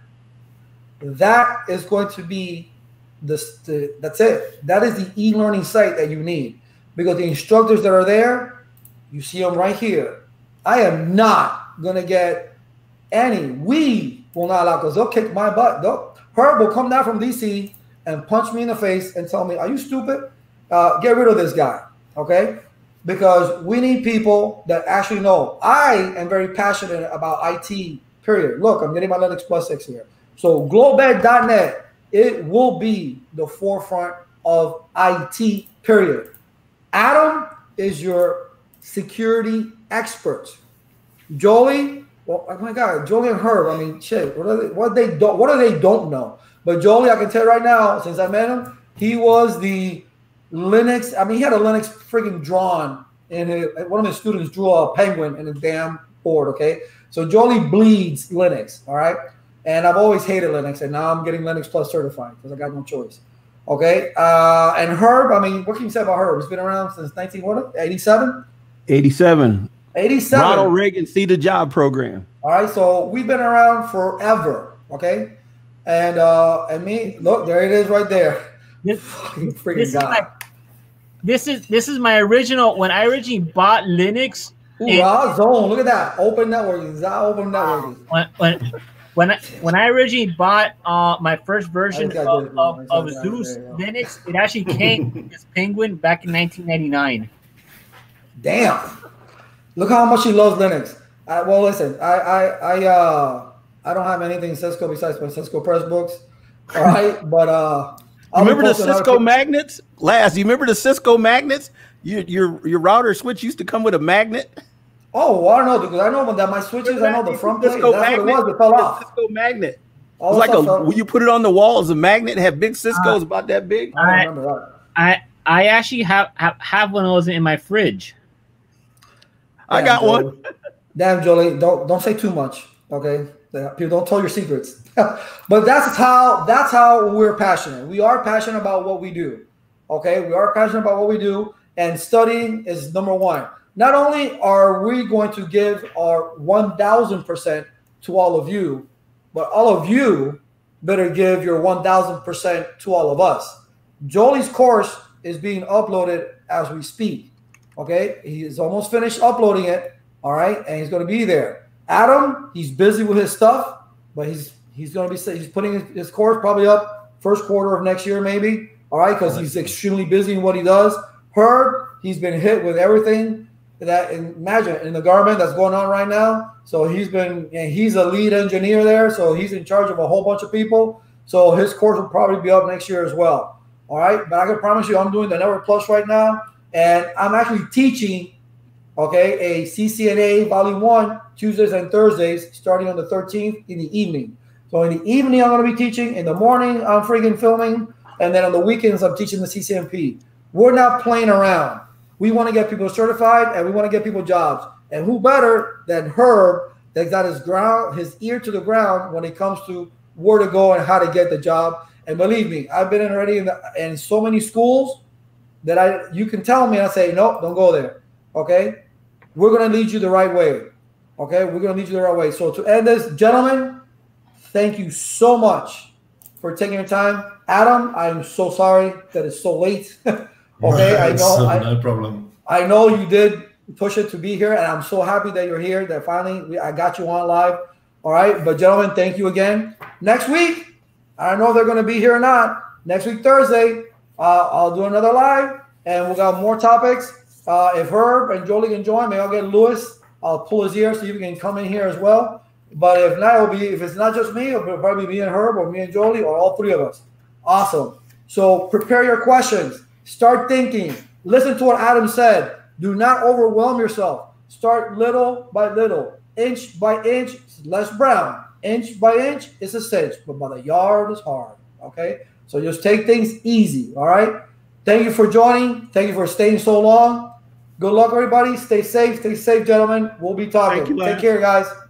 That is going to be this, the, that's it. That is the e-learning site that you need, because the instructors that are there, you see them right here. I am not going to get any. We will not allow, because they'll kick my butt. They'll, Herb will come down from D C and punch me in the face and tell me, are you stupid? Uh, get rid of this guy, okay? Because we need people that actually know. I am very passionate about I T, period. Look, I'm getting my Linux Plus six here. So global dot net, it will be the forefront of I T, period. Adam is your security expert. Jolie, well, oh my God, Jolie and Herb, I mean, shit, what are they, what they don't, what do they don't know? But Jolie, I can tell you right now, since I met him, he was the Linux, I mean, he had a Linux freaking drawn, and it, one of his students drew a penguin in a damn board, okay? So Jolie bleeds Linux, all right? And I've always hated Linux, and now I'm getting Linux Plus certified because I got no choice. Okay, uh, and Herb, I mean, what can you say about Herb? He's been around since nineteen eighty-seven? eighty-seven. eighty-seven. Ronald Reagan See the Job program. All right, so we've been around forever, okay? And uh, and me, look, there it is right there. This, freaking this, is my, this, is, this is my original, when I originally bought Linux. Ooh, raw zone, look at that. Open networking, open networking. When, when, When I, when I originally bought uh, my first version of, it, of, of Zeus there, yeah. Linux, it actually came with this penguin back in nineteen ninety-nine. Damn. Look how much he loves Linux. I, well, listen, I I I, uh, I don't have anything Cisco besides my Cisco press books. All right, but uh, I'll remember the Cisco magnets? Last, you remember the Cisco magnets? Your, your, your router switch used to come with a magnet? Oh, well, I don't know, because I know that my switches, I know the front plate, that's what it was, it fell off. Cisco magnet. Oh, it's like a, when you put it on the wall as a magnet, have big Cisco's uh, about that big. I, I don't remember that. I, I actually have, have, have one of those in my fridge. Damn, I got Jolie. one. Damn, Jolie, don't, don't say too much, okay? People don't tell your secrets. But that's how, that's how we're passionate. We are passionate about what we do, okay? We are passionate about what we do, and studying is number one. Not only are we going to give our one thousand percent to all of you, but all of you better give your one thousand percent to all of us. Jolie's course is being uploaded as we speak, okay? He is almost finished uploading it, all right? And he's going to be there. Adam, he's busy with his stuff, but he's he's going to be he's putting his course probably up first quarter of next year maybe, all right? Because he's extremely busy in what he does. Herb, he's been hit with everything that imagine in the garment that's going on right now. So he's been, and he's a lead engineer there. So he's in charge of a whole bunch of people. So his course will probably be up next year as well. All right. But I can promise you, I'm doing the Network Plus right now. And I'm actually teaching, okay, a C C N A volume one, Tuesdays and Thursdays, starting on the thirteenth in the evening. So in the evening, I'm going to be teaching. In the morning, I'm freaking filming. And then on the weekends, I'm teaching the C C N P. We're not playing around. We want to get people certified, and we want to get people jobs. And who better than Herb that got his ground, his ear to the ground when it comes to where to go and how to get the job. And believe me, I've been in already in, the, in so many schools that I you can tell me, and I say, nope, don't go there, okay? We're going to lead you the right way, okay? We're going to lead you the right way. So to end this, gentlemen, thank you so much for taking your time. Adam, I'm so sorry that it's so late. Okay, I know, so I, no problem. I know you did push it to be here, and I'm so happy that you're here, that finally we, I got you on live. All right, but gentlemen, thank you again. Next week, I don't know if they're going to be here or not. Next week, Thursday, uh, I'll do another live, and we'll got more topics. Uh, if Herb and Jolie can join, maybe I'll get Lewis I'll pull his ear so you can come in here as well. But if not, it'll be, if it's not just me, it'll probably be me and Herb or me and Jolie or all three of us. Awesome. So prepare your questions. Start thinking. Listen to what Adam said. Do not overwhelm yourself. Start little by little. Inch by inch, it's less brown. Inch by inch, it's a cinch. But by the yard is hard, okay? So just take things easy, all right? Thank you for joining. Thank you for staying so long. Good luck, everybody. Stay safe. Stay safe, gentlemen. We'll be talking. Thank you, Take care, guys.